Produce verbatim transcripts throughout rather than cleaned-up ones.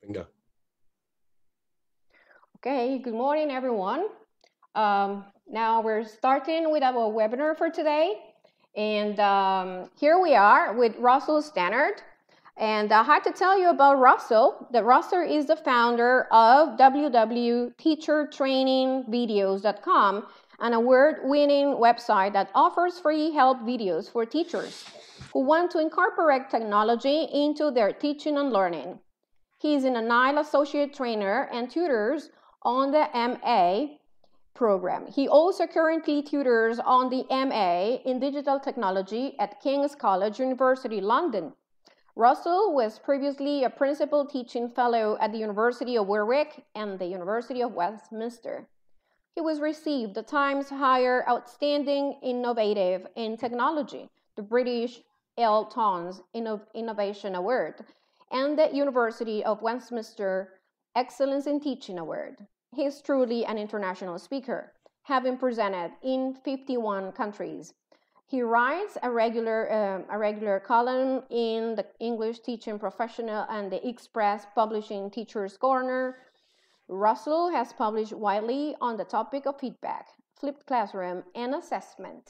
Bingo. Okay, good morning, everyone. Um, now we're starting with our webinar for today. And um, here we are with Russell Stannard. And I had to tell you about Russell, that Russell is the founder of w w w dot teacher training videos dot com, an award-winning website that offers free help videos for teachers who want to incorporate technology into their teaching and learning. He is an N I L associate trainer and tutors on the M A program. He also currently tutors on the M A in digital technology at King's College, University London. Russell was previously a principal teaching fellow at the University of Warwick and the University of Westminster. He was received the Times Higher Outstanding Innovative in Technology, the British ELTons Inno- Innovation Award, and the University of Westminster Excellence in Teaching Award. He is truly an international speaker, having presented in fifty-one countries. He writes a regular, um, a regular column in the English Teaching Professional and the Express Publishing Teacher's Corner. Russell has published widely on the topic of feedback, flipped classroom, and assessment.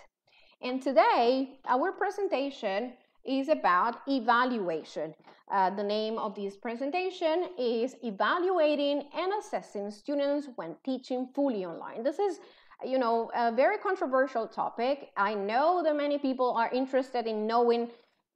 And today, our presentation is about evaluation. Uh, the name of this presentation is Evaluating and Assessing Students When Teaching Fully Online. This is you know, a very controversial topic. I know that many people are interested in knowing,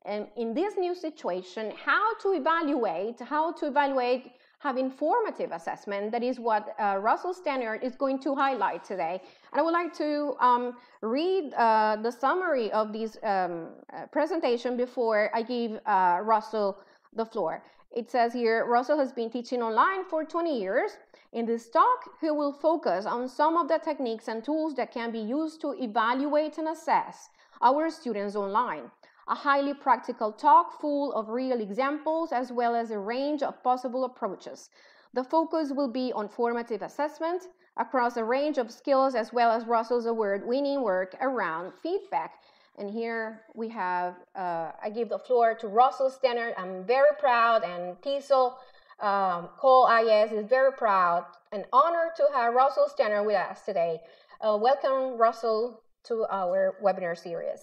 um, in this new situation, how to evaluate, how to evaluate, have informative assessment. That is what uh, Russell Stannard is going to highlight today. And I would like to um, read uh, the summary of this um, uh, presentation before I give uh, Russell the floor. It says here, Russell has been teaching online for twenty years. In this talk, he will focus on some of the techniques and tools that can be used to evaluate and assess our students online. A highly practical talk full of real examples as well as a range of possible approaches. The focus will be on formative assessment across a range of skills as well as Russell's award-winning work around feedback. And here we have, uh, I give the floor to Russell Stannard. I'm very proud, and TESOL, um, CALL-IS is very proud and honored to have Russell Stannard with us today. Uh, welcome, Russell, to our webinar series.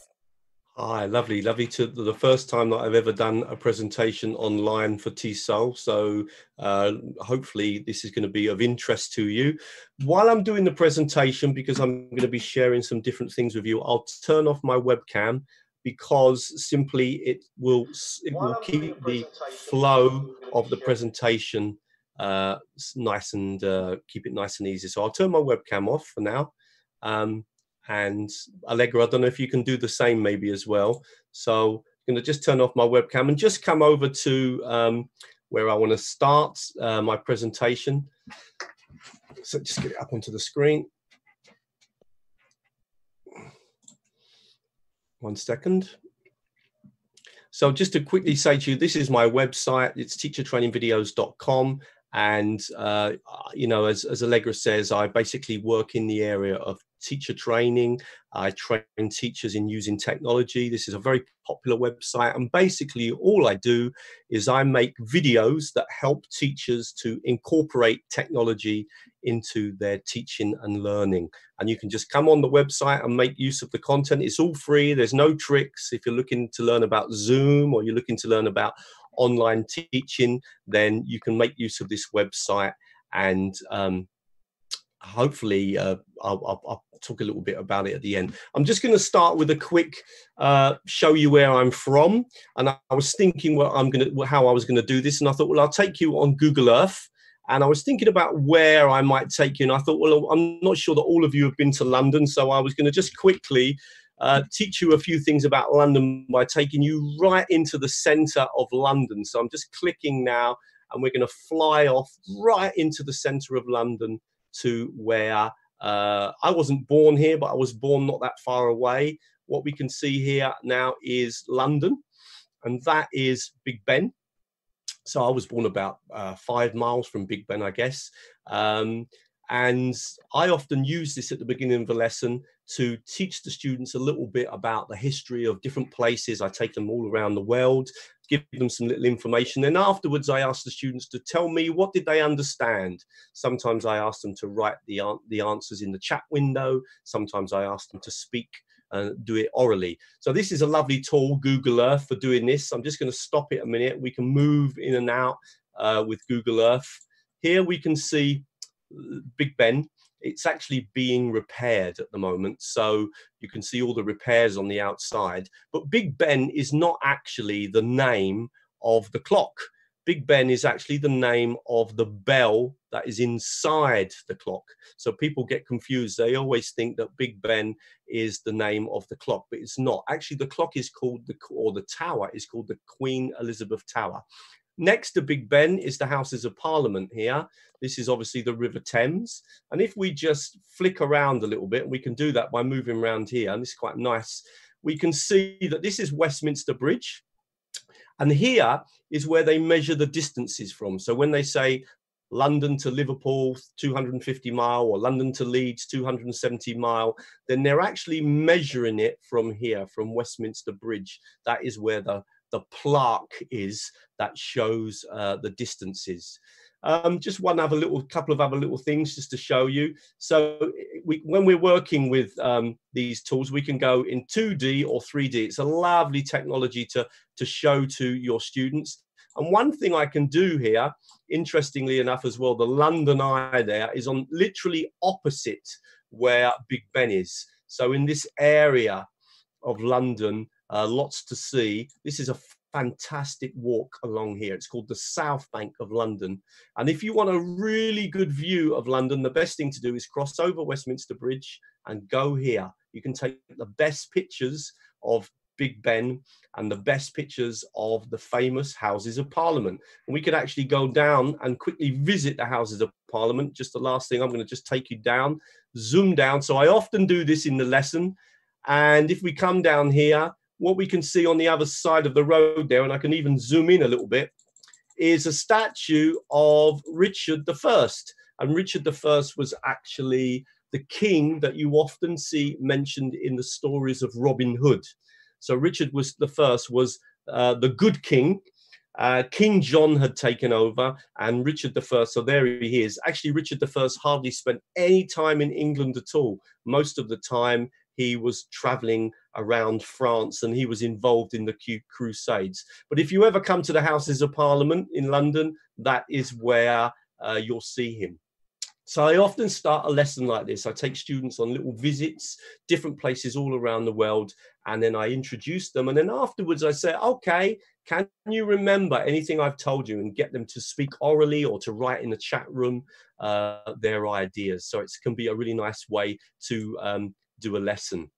Hi, lovely, lovely. To the first time that I've ever done a presentation online for TESOL, so uh, hopefully this is going to be of interest to you. While I'm doing the presentation, because I'm going to be sharing some different things with you, I'll turn off my webcam because simply it will it will keep the flow of the presentation uh, nice and uh, keep it nice and easy. So I'll turn my webcam off for now. Um, And Allegra, I don't know if you can do the same maybe as well. So I'm going to just turn off my webcam and just come over to um, where I want to start uh, my presentation. So just get it up onto the screen. One second. So just to quickly say to you, this is my website. It's teacher training videos dot com. And, uh, you know, as, as Allegra says, I basically work in the area of teacher training. I train teachers in using technology. This is a very popular website. And basically all I do is I make videos that help teachers to incorporate technology into their teaching and learning. And you can just come on the website and make use of the content. It's all free. There's no tricks. If you're looking to learn about Zoom or you're looking to learn about online teaching, then you can make use of this website. And um, hopefully uh, I'll, I'll, I'll talk a little bit about it at the end. I'm just going to start with a quick uh, show you where I'm from. And I, I was thinking well, I'm going to, how I was going to do this. And I thought, well, I'll take you on Google Earth. And I was thinking about where I might take you. And I thought, well, I'm not sure that all of you have been to London. So I was going to just quickly Uh, teach you a few things about London by taking you right into the centre of London. So I'm just clicking now and we're going to fly off right into the centre of London to where uh, I wasn't born here, but I was born not that far away. What we can see here now is London, and that is Big Ben. So I was born about uh, five miles from Big Ben, I guess. Um, And I often use this at the beginning of a lesson to teach the students a little bit about the history of different places. I take them all around the world, give them some little information. Then afterwards, I ask the students to tell me, what did they understand? Sometimes I ask them to write the, the answers in the chat window. Sometimes I ask them to speak and do it orally. So this is a lovely tool, Google Earth, for doing this. I'm just going to stop it a minute. We can move in and out uh, with Google Earth. Here we can see Big Ben. It's actually being repaired at the moment, so you can see all the repairs on the outside. But Big Ben is not actually the name of the clock. Big Ben is actually the name of the bell that is inside the clock. So people get confused. They always think that Big Ben is the name of the clock, but it's not. Actually, the clock is called, the or the tower is called the Queen Elizabeth Tower. Next to Big Ben is the Houses of Parliament here. This is obviously the River Thames. And if we just flick around a little bit, we can do that by moving around here, and this is quite nice. We can see that this is Westminster Bridge. And here is where they measure the distances from. So when they say London to Liverpool, two hundred fifty mile, or London to Leeds, two hundred seventy mile, then they're actually measuring it from here, from Westminster Bridge. That is where the the plaque is that shows uh, the distances. Um, just one other little, couple of other little things just to show you. So we, when we're working with um, these tools, we can go in two D or three D. It's a lovely technology to, to show to your students. And one thing I can do here, interestingly enough as well, the London Eye there is on literally opposite where Big Ben is. So in this area of London, Uh, lots to see. This is a fantastic walk along here. It's called the South Bank of London. And if you want a really good view of London, the best thing to do is cross over Westminster Bridge and go here. You can take the best pictures of Big Ben and the best pictures of the famous Houses of Parliament. And we could actually go down and quickly visit the Houses of Parliament. Just the last thing, I'm going to just take you down, zoom down. So I often do this in the lesson. And if we come down here, what we can see on the other side of the road there, and I can even zoom in a little bit, is a statue of Richard the First. And Richard the First was actually the king that you often see mentioned in the stories of Robin Hood. So Richard was the first was uh, the good king. Uh, King John had taken over, and Richard the First, so there he is. Actually, Richard the First hardly spent any time in England at all. Most of the time, he was traveling around France, and he was involved in the Crusades. But if you ever come to the Houses of Parliament in London, that is where uh, you'll see him. So I often start a lesson like this. I take students on little visits, different places all around the world, and then I introduce them. And then afterwards I say, okay, can you remember anything I've told you, and get them to speak orally or to write in the chat room uh, their ideas. So it can be a really nice way to um, do a lesson.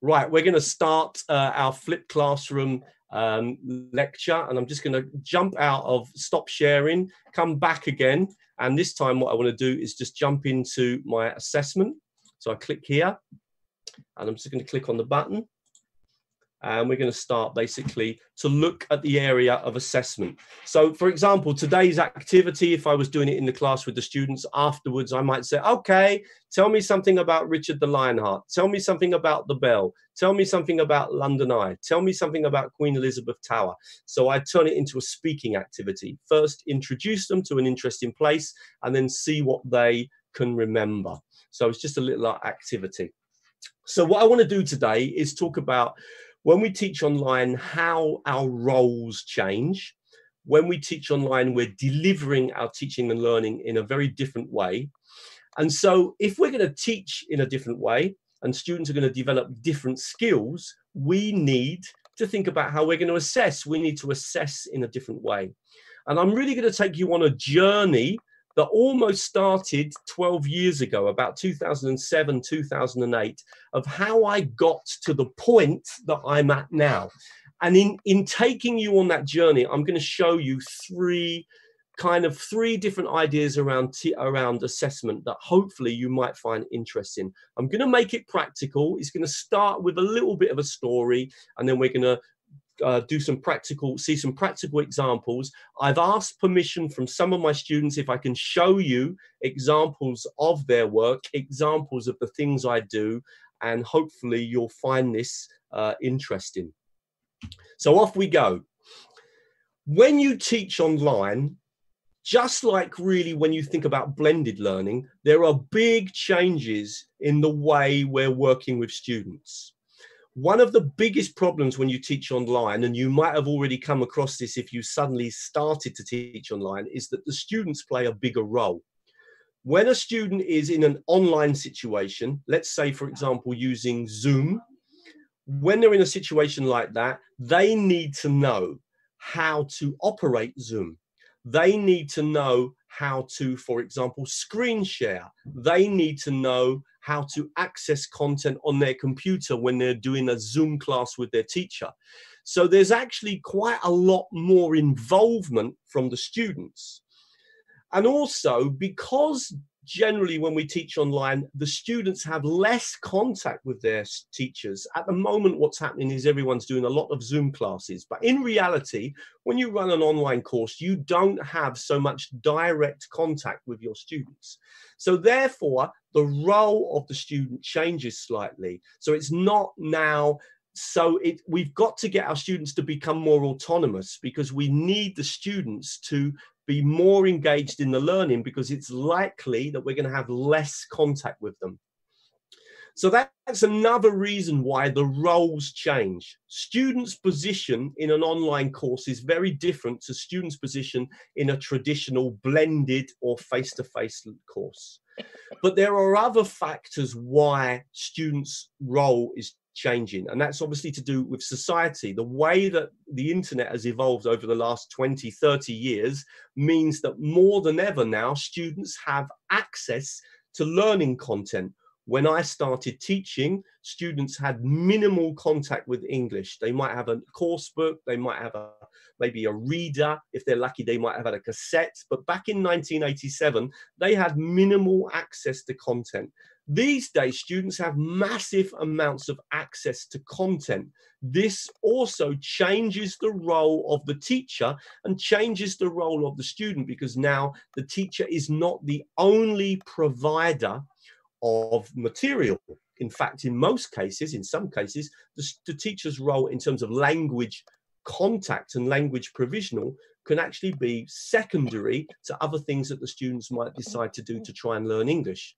Right, we're going to start uh, our flipped classroom um, lecture, and I'm just going to jump out of stop sharing, come back again, and this time what I want to do is just jump into my assessment. So I click here, and I'm just going to click on the button, and we're going to start basically to look at the area of assessment. So for example, today's activity, if I was doing it in the class with the students, afterwards I might say, okay, tell me something about Richard the Lionheart, tell me something about the bell, tell me something about London Eye, tell me something about Queen Elizabeth Tower. So I turn it into a speaking activity. First introduce them to an interesting place, and then see what they can remember. So it's just a little activity. So what I want to do today is talk about, when we teach online, how our roles change. When we teach online, we're delivering our teaching and learning in a very different way. And so if we're going to teach in a different way, and students are going to develop different skills, we need to think about how we're going to assess. We need to assess in a different way. And I'm really going to take you on a journey that almost started twelve years ago, about two thousand seven, two thousand eight, of how I got to the point that I'm at now. And in, in taking you on that journey, I'm going to show you three kind of three different ideas around, around assessment that hopefully you might find interesting. I'm going to make it practical. It's going to start with a little bit of a story, and then we're going to uh, do some practical, see some practical examples. I've asked permission from some of my students if I can show you examples of their work, examples of the things I do, and hopefully you'll find this uh, interesting. So off we go. When you teach online, just like really when you think about blended learning, there are big changes in the way we're working with students. One of the biggest problems when you teach online, and you might have already come across this if you suddenly started to teach online, is that the students play a bigger role. When a student is in an online situation, let's say, for example, using Zoom, when they're in a situation like that, they need to know how to operate Zoom. They need to know how to, for example, screen share. They need to know how to access content on their computer when they're doing a Zoom class with their teacher. So there's actually quite a lot more involvement from the students. And also, because generally when we teach online, the students have less contact with their teachers. At the moment, what's happening is everyone's doing a lot of Zoom classes. But in reality, when you run an online course, you don't have so much direct contact with your students. So therefore, the role of the student changes slightly. So it's not now... So it, we've got to get our students to become more autonomous, because we need the students to be more engaged in the learning, because it's likely that we're going to have less contact with them. So that's another reason why the roles change. Students' position in an online course is very different to students' position in a traditional blended or face-to-face course. But there are other factors why students' role is changing, and that's obviously to do with society. The way that the internet has evolved over the last twenty, thirty years means that more than ever now students have access to learning content. When I started teaching, students had minimal contact with English. They might have a course book, they might have a maybe a reader. If they're lucky, they might have had a cassette. But back in nineteen eighty-seven, they had minimal access to content. These days, students have massive amounts of access to content. This also changes the role of the teacher and changes the role of the student, because now the teacher is not the only provider of material. In fact, in most cases, in some cases, the, the teacher's role in terms of language contact and language provisional can actually be secondary to other things that the students might decide to do to try and learn English.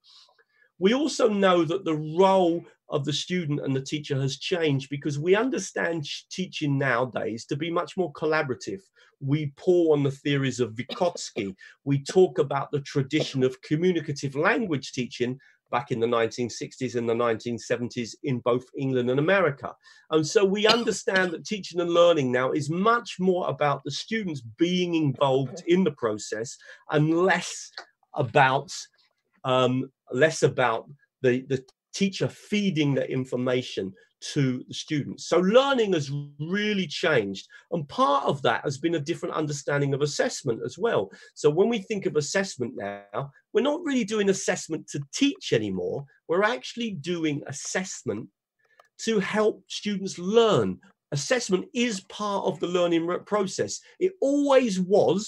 We also know that the role of the student and the teacher has changed, because we understand teaching nowadays to be much more collaborative. We pull on the theories of Vygotsky. We talk about the tradition of communicative language teaching back in the nineteen sixties and the nineteen seventies in both England and America. And so we understand that teaching and learning now is much more about the students being involved in the process and less about Um, less about the, the teacher feeding the information to the students. So learning has really changed. And part of that has been a different understanding of assessment as well. So when we think of assessment now, we're not really doing assessment to teach anymore. We're actually doing assessment to help students learn. Assessment is part of the learning process. It always was,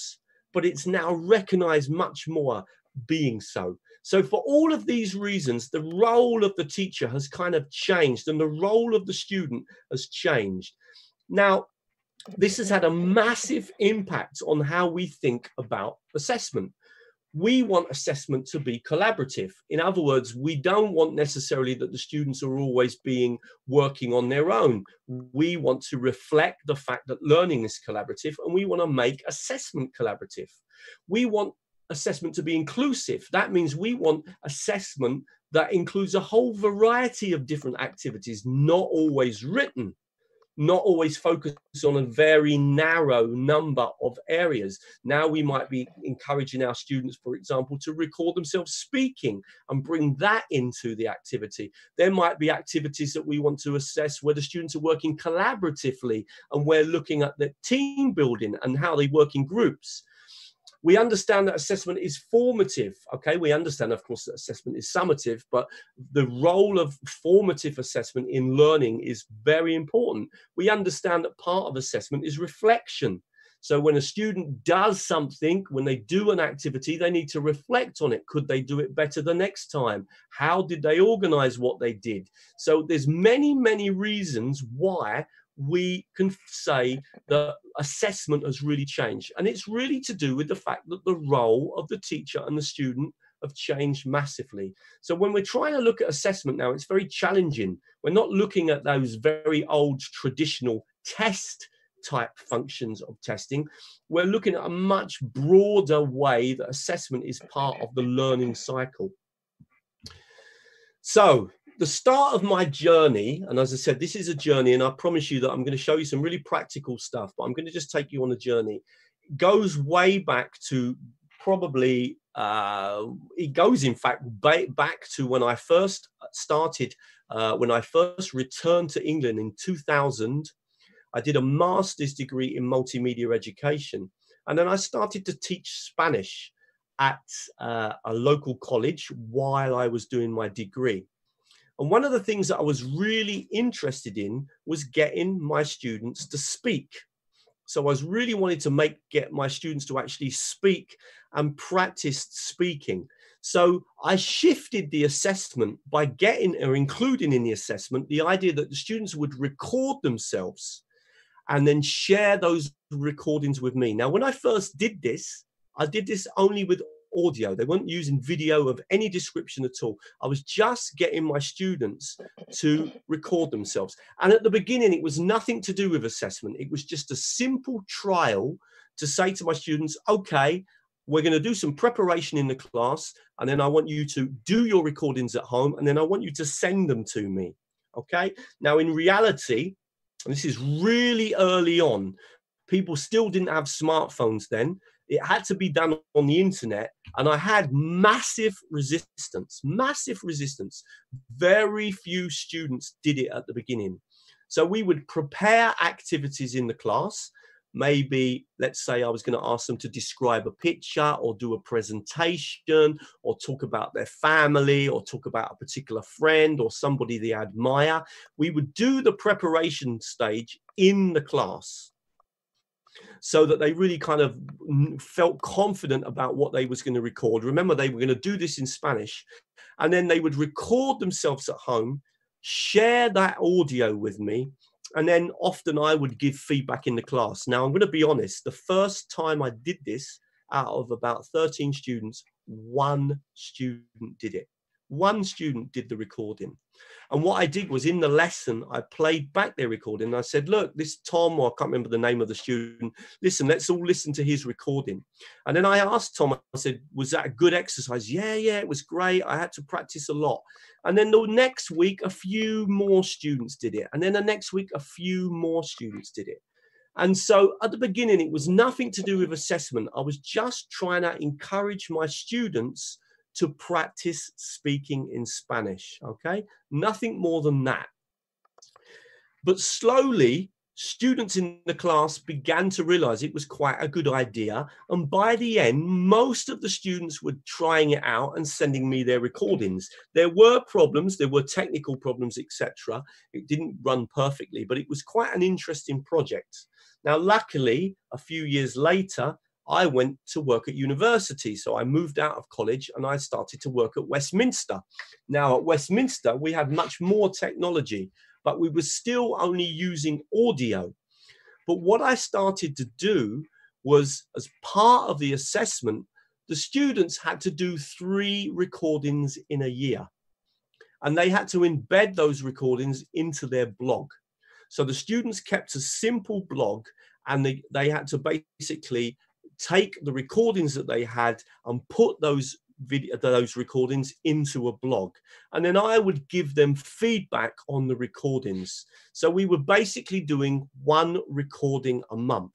but it's now recognized much more being so. So for all of these reasons, the role of the teacher has kind of changed and the role of the student has changed. Now, this has had a massive impact on how we think about assessment. We want assessment to be collaborative. In other words, we don't want necessarily that the students are always being working on their own. We want to reflect the fact that learning is collaborative, and we want to make assessment collaborative. We want assessment to be inclusive. That means we want assessment that includes a whole variety of different activities, not always written, not always focused on a very narrow number of areas. Now we might be encouraging our students, for example, to record themselves speaking and bring that into the activity. There might be activities that we want to assess where the students are working collaboratively, and we're looking at the team building and how they work in groups. We understand that assessment is formative. Okay, we understand, of course, that assessment is summative, but the role of formative assessment in learning is very important. We understand that part of assessment is reflection. So when a student does something, when they do an activity, they need to reflect on it. Could they do it better the next time? How did they organize what they did? So there's many, many reasons why we can say that assessment has really changed. And it's really to do with the fact that the role of the teacher and the student have changed massively. So when we're trying to look at assessment now, it's very challenging. We're not looking at those very old traditional test type functions of testing. We're looking at a much broader way that assessment is part of the learning cycle. So the start of my journey, and as I said, this is a journey, and I promise you that I'm going to show you some really practical stuff, but I'm going to just take you on a journey. It goes way back to probably, uh, it goes in fact back to when I first started, uh, when I first returned to England in two thousand. I did a master's degree in multimedia education, and then I started to teach Spanish at uh, a local college while I was doing my degree. And one of the things that I was really interested in was getting my students to speak. So I was really wanted to make get my students to actually speak and practice speaking. So I shifted the assessment by getting or including in the assessment the idea that the students would record themselves and then share those recordings with me. Now, when I first did this, I did this only with audio. They weren't using video of any description at all. I was just getting my students to record themselves. And at the beginning, it was nothing to do with assessment. It was just a simple trial to say to my students, okay, we're going to do some preparation in the class, and then I want you to do your recordings at home, and then I want you to send them to me. Okay? Now, in reality, and this is really early on, people still didn't have smartphones then. It had to be done on the internet. And I had massive resistance, massive resistance. Very few students did it at the beginning. So we would prepare activities in the class. Maybe, let's say I was going to ask them to describe a picture or do a presentation or talk about their family or talk about a particular friend or somebody they admire. We would do the preparation stage in the class so that they really kind of felt confident about what they was going to record. Remember, they were going to do this in Spanish, and then they would record themselves at home, share that audio with me, and then often I would give feedback in the class. Now, I'm going to be honest, the first time I did this, out of about thirteen students, one student did it. One student did the recording. And what I did was, in the lesson, I played back their recording. And I said, look, this Tom, or I can't remember the name of the student, listen, let's all listen to his recording. And then I asked Tom, I said, was that a good exercise? Yeah, yeah, it was great. I had to practice a lot. And then the next week, a few more students did it. And then the next week, a few more students did it. And so at the beginning, it was nothing to do with assessment. I was just trying to encourage my students to practice speaking in Spanish, okay? Nothing more than that. But slowly, students in the class began to realize it was quite a good idea. And by the end, most of the students were trying it out and sending me their recordings. There were problems, there were technical problems, et cetera. It didn't run perfectly, but it was quite an interesting project. Now, luckily, a few years later, I went to work at university. So I moved out of college and I started to work at Westminster. Now at Westminster, we had much more technology, but we were still only using audio. But what I started to do was, as part of the assessment, the students had to do three recordings in a year. And they had to embed those recordings into their blog. So the students kept a simple blog, and they, they had to basically take the recordings that they had and put those video, those recordings into a blog. And then I would give them feedback on the recordings. So we were basically doing one recording a month.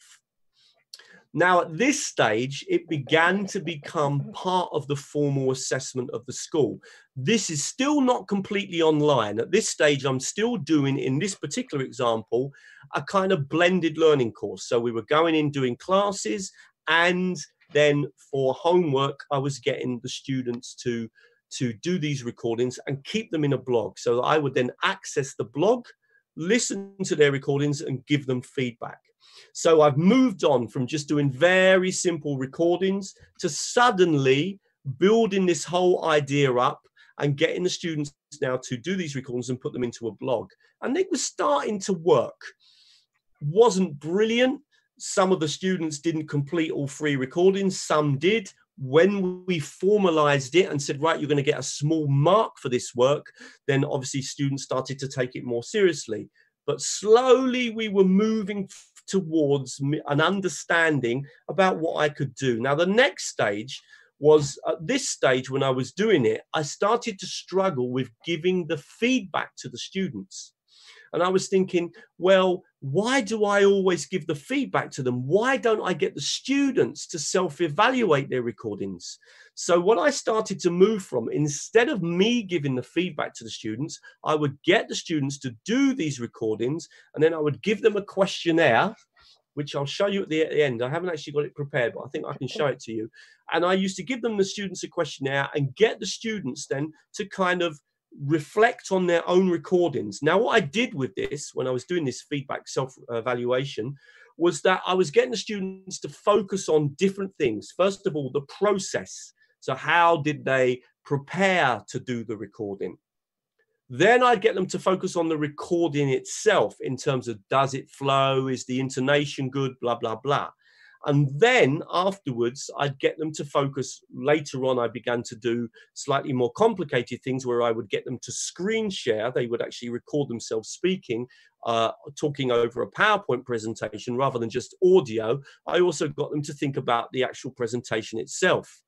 Now, at this stage, it began to become part of the formal assessment of the school. This is still not completely online. At this stage, I'm still doing, in this particular example, a kind of blended learning course. So we were going in doing classes and Then for homework, I was getting the students to, to do these recordings and keep them in a blog. So I would then access the blog, listen to their recordings and give them feedback. So I've moved on from just doing very simple recordings to suddenly building this whole idea up and getting the students now to do these recordings and put them into a blog. And it was starting to work. Wasn't brilliant. Some of the students didn't complete all three recordings. Some did. When we formalized it and said, right, you're going to get a small mark for this work, then obviously students started to take it more seriously. But slowly we were moving towards an understanding about what I could do. Now, the next stage was, at this stage when I was doing it, I started to struggle with giving the feedback to the students. And I was thinking, well, why do I always give the feedback to them? Why don't I get the students to self-evaluate their recordings? So what I started to move from, instead of me giving the feedback to the students, I would get the students to do these recordings, and then I would give them a questionnaire, which I'll show you at the, at the end. I haven't actually got it prepared, but I think I can show it to you. And I used to give them the students a questionnaire and get the students then to kind of reflect on their own recordings. Now, what I did with this, when I was doing this feedback self-evaluation, was that I was getting the students to focus on different things. First of all, the process. So how did they prepare to do the recording? Then I'd get them to focus on the recording itself in terms of, does it flow? Is the intonation good? Blah, blah, blah. And then afterwards, I'd get them to focus. Later on, I began to do slightly more complicated things where I would get them to screen share. They would actually record themselves speaking, uh, talking over a PowerPoint presentation rather than just audio. I also got them to think about the actual presentation itself.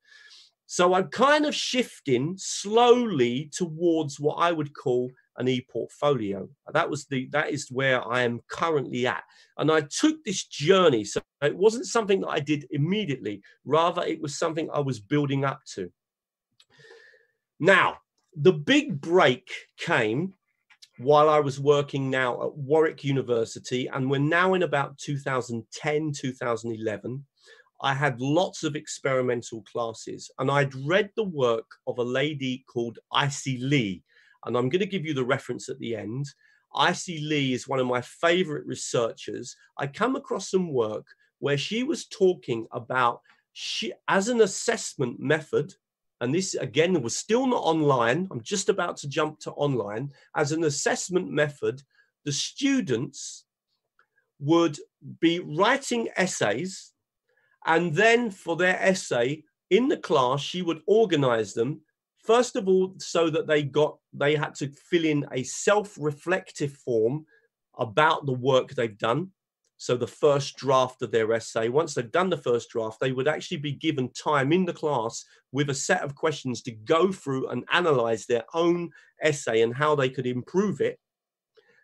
So I'm kind of shifting slowly towards what I would call an e-portfolio. That was the, that is where I am currently at. And I took this journey. So it wasn't something that I did immediately. Rather, it was something I was building up to. Now, the big break came while I was working now at Warwick University. And we're now in about two thousand ten, two thousand eleven. I had lots of experimental classes. And I'd read the work of a lady called Icy Lee. And I'm going to give you the reference at the end. Icy Lee is one of my favorite researchers. I come across some work where she was talking about, she, as an assessment method, and this again was still not online, I'm just about to jump to online, as an assessment method, the students would be writing essays, and then for their essay in the class, she would organize them. First of all, so that they got, they had to fill in a self-reflective form about the work they've done. So the first draft of their essay, once they've done the first draft, they would actually be given time in the class with a set of questions to go through and analyze their own essay and how they could improve it.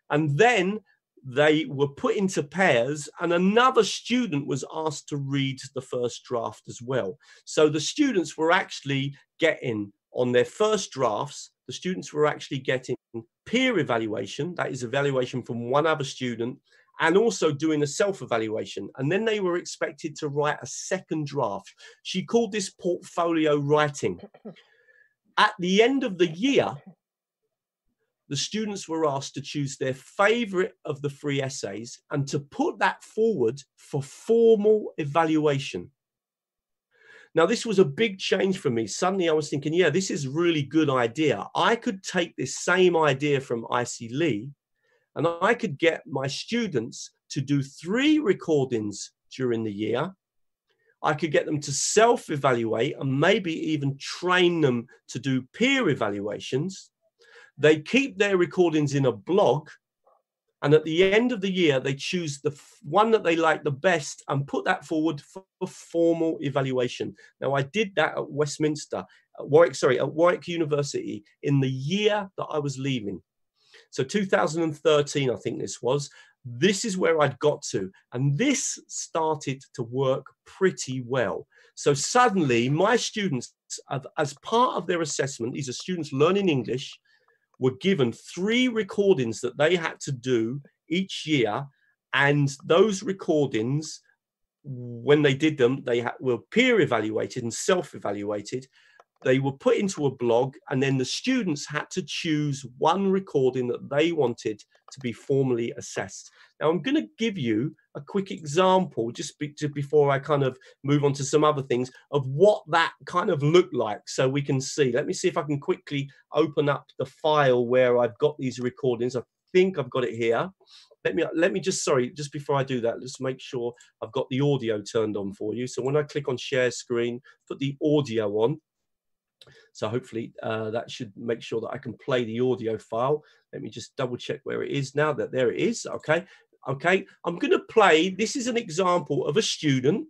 And then they were put into pairs and another student was asked to read the first draft as well. So the students were actually getting, on their first drafts, the students were actually getting peer evaluation, that is evaluation from one other student, and also doing a self-evaluation. And then they were expected to write a second draft. She called this portfolio writing. At the end of the year, the students were asked to choose their favorite of the three essays and to put that forward for formal evaluation. Now, this was a big change for me. Suddenly I was thinking, yeah, this is a really good idea. I could take this same idea from Icy Lee and I could get my students to do three recordings during the year. I could get them to self-evaluate and maybe even train them to do peer evaluations. They keep their recordings in a blog. And at the end of the year, they choose the one that they like the best and put that forward for formal evaluation. Now, I did that at Westminster, at Warwick, sorry, at Warwick University in the year that I was leaving. So two thousand thirteen, I think this was. This is where I'd got to. And this started to work pretty well. So suddenly my students, as part of their assessment, these are students learning English, were given three recordings that they had to do each year. And those recordings when they did them, they were peer evaluated and self-evaluated. They were put into a blog, and then the students had to choose one recording that they wanted to be formally assessed. Now, I'm going to give you a quick example just be, to, before I kind of move on to some other things of what that kind of looked like, so we can see. Let me see if I can quickly open up the file where I've got these recordings. I think I've got it here. Let me, let me just, sorry, just before I do that, let's make sure I've got the audio turned on for you. So when I click on share screen, put the audio on. So hopefully uh, that should make sure that I can play the audio file. Let me just double check where it is now. That there it is. Okay. Okay. I'm going to play. This is an example of a student.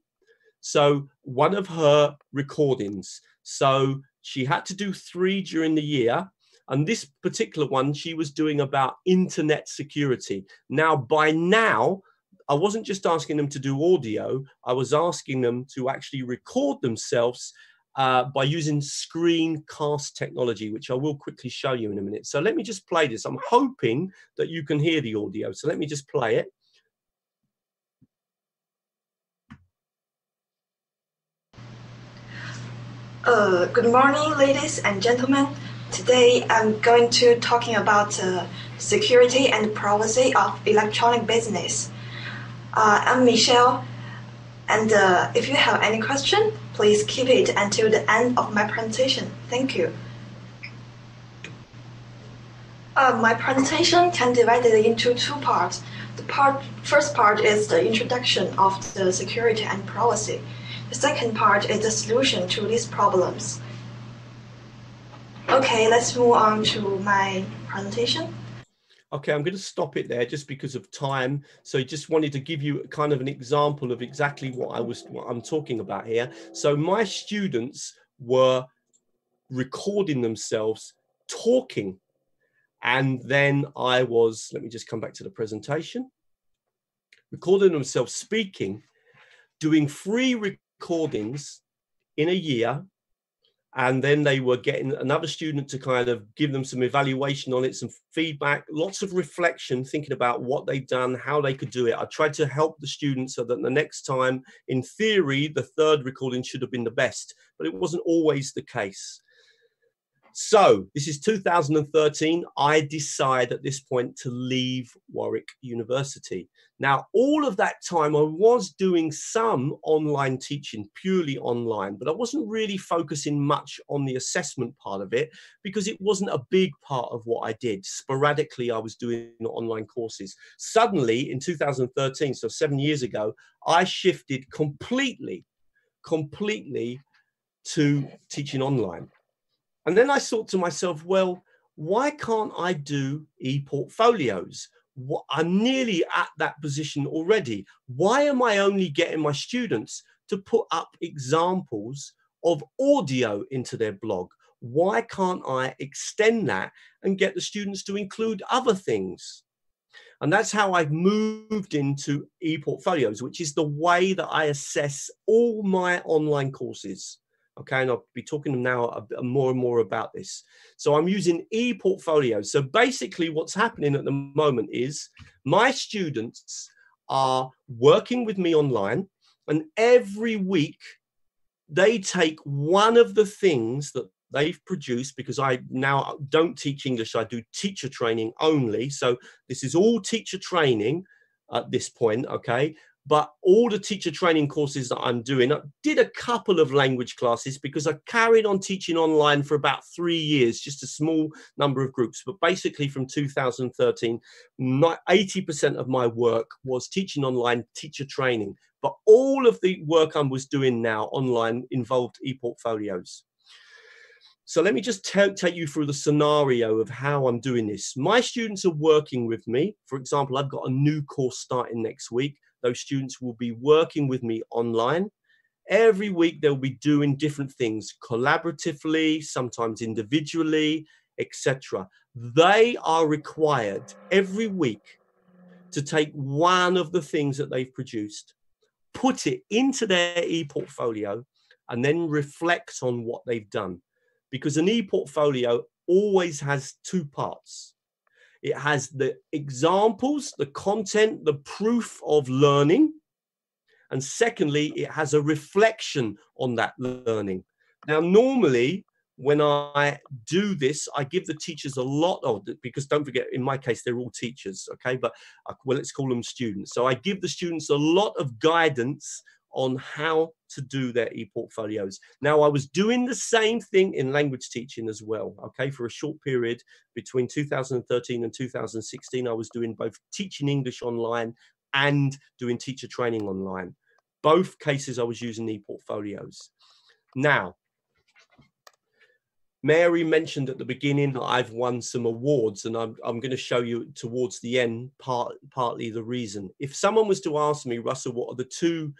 So one of her recordings. So she had to do three during the year. And this particular one, she was doing about internet security. Now, by now, I wasn't just asking them to do audio. I was asking them to actually record themselves Uh, by using screencast technology, which I will quickly show you in a minute. So let me just play this. I'm hoping that you can hear the audio. So let me just play it. Uh, good morning, ladies and gentlemen. Today I'm going to talking about uh, security and privacy of electronic business. Uh, I'm Michelle, and uh, if you have any question, please keep it until the end of my presentation. Thank you. Uh, my presentation can be divided into two parts. The part, first part is the introduction of the security and privacy. The second part is the solution to these problems. Okay, let's move on to my presentation. Okay, I'm going to stop it there just because of time. So just wanted to give you kind of an example of exactly what I was, what I'm talking about here. So my students were recording themselves talking. And then I was, let me just come back to the presentation, recording themselves speaking, doing free recordings in a year. And then they were getting another student to kind of give them some evaluation on it, some feedback, lots of reflection, thinking about what they'd done, how they could do it. I tried to help the students so that the next time, in theory, the third recording should have been the best, but it wasn't always the case. So this is two thousand thirteen. I decide at this point to leave Warwick University. Now, all of that time I was doing some online teaching, purely online, but I wasn't really focusing much on the assessment part of it because it wasn't a big part of what I did. Sporadically, I was doing online courses. Suddenly, in two thousand thirteen, so seven years ago, I shifted completely, completely to teaching online. And then I thought to myself, well, why can't I do e-portfolios? I'm nearly at that position already. Why am I only getting my students to put up examples of audio into their blog? Why can't I extend that and get the students to include other things? And that's how I've moved into e-portfolios, which is the way that I assess all my online courses. Okay, and I'll be talking now a bit more and more about this. So I'm using e-portfolios. So basically what's happening at the moment is my students are working with me online, and every week they take one of the things that they've produced, because I now don't teach English, I do teacher training only. So this is all teacher training at this point, okay? But all the teacher training courses that I'm doing, I did a couple of language classes because I carried on teaching online for about three years, just a small number of groups. But basically from two thousand thirteen, eighty percent of my work was teaching online, teacher training. But all of the work I was doing now online involved e-portfolios. So let me just take you through the scenario of how I'm doing this. My students are working with me. For example, I've got a new course starting next week. Those students will be working with me online. Every week they'll be doing different things collaboratively, sometimes individually, et cetera. They are required every week to take one of the things that they've produced, put it into their e-portfolio, and then reflect on what they've done. Because an e-portfolio always has two parts. It has the examples, the content, the proof of learning, And secondly, it has a reflection on that learning. Now, normally, when I do this, I give the teachers a lot of, because don't forget, in my case, they're all teachers, okay? But, well, let's call them students. So I give the students a lot of guidance on how to do their e-portfolios. Now, I was doing the same thing in language teaching as well, okay? For a short period between two thousand thirteen and two thousand sixteen, I was doing both teaching English online and doing teacher training online. Both cases, I was using e-portfolios. Now, Mary mentioned at the beginning that I've won some awards, and I'm, I'm going to show you towards the end part, partly the reason. If someone was to ask me, Russell, what are the two,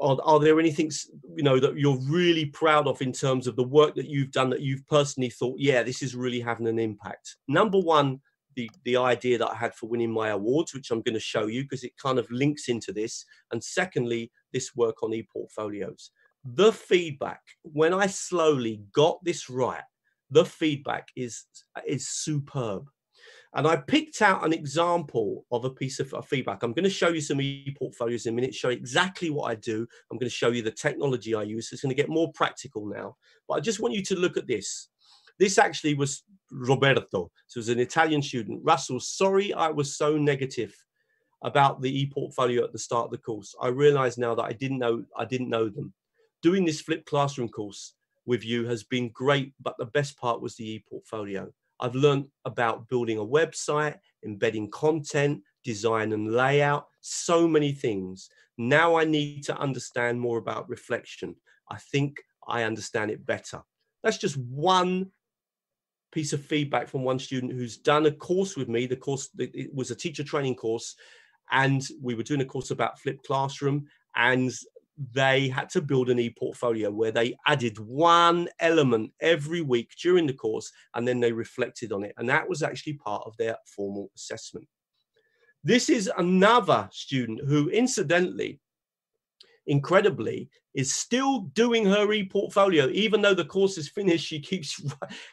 are, are there anything, you know, that you're really proud of in terms of the work that you've done that you've personally thought, yeah, this is really having an impact? Number one, the, the idea that I had for winning my awards, which I'm going to show you because it kind of links into this. And secondly, this work on e-portfolios. The feedback, when I slowly got this right, the feedback is, is superb. And I picked out an example of a piece of feedback. I'm going to show you some e-portfolios in a minute, show you exactly what I do. I'm going to show you the technology I use. It's going to get more practical now. But I just want you to look at this. This actually was Roberto. So it was an Italian student. Russell, sorry I was so negative about the e-portfolio at the start of the course. I realize now that I didn't know, I didn't know them. Doing this flipped classroom course with you has been great, but the best part was the e-portfolio. I've learned about building a website, embedding content, design and layout, so many things. Now I need to understand more about reflection. I think I understand it better. That's just one piece of feedback from one student who's done a course with me. The course, it was a teacher training course, and we were doing a course about flipped classroom, and they had to build an e-portfolio where they added one element every week during the course, and then they reflected on it. And that was actually part of their formal assessment. This is another student who, incidentally, incredibly, is still doing her e-portfolio. Even though the course is finished, she keeps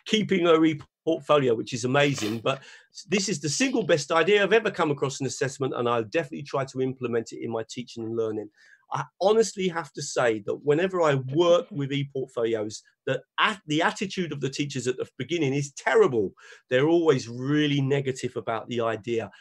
keeping her e-portfolio, which is amazing. But this is the single best idea I've ever come across in assessment, and I'll definitely try to implement it in my teaching and learning. I honestly have to say that whenever I work with e-portfolios, that at the attitude of the teachers at the beginning is terrible. They're always really negative about the idea.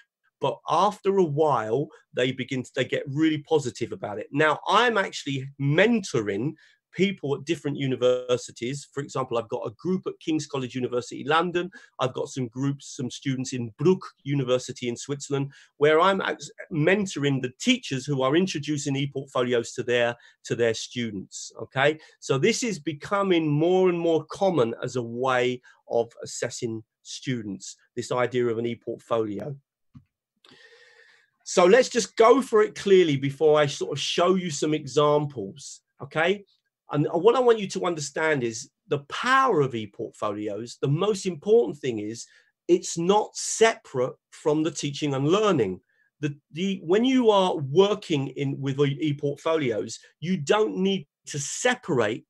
But after a while, they begin to, they get really positive about it. Now, I'm actually mentoring people at different universities. For example, I've got a group at King's College, University London. I've got some groups, some students in Bruck University in Switzerland, where I'm mentoring the teachers who are introducing e-portfolios to their, to their students, okay? So this is becoming more and more common as a way of assessing students, this idea of an e-portfolio. So let's just go for it clearly before I sort of show you some examples, okay? And what I want you to understand is the power of e-portfolios. The most important thing is it's not separate from the teaching and learning. The, the, when you are working in with e-portfolios, you don't need to separate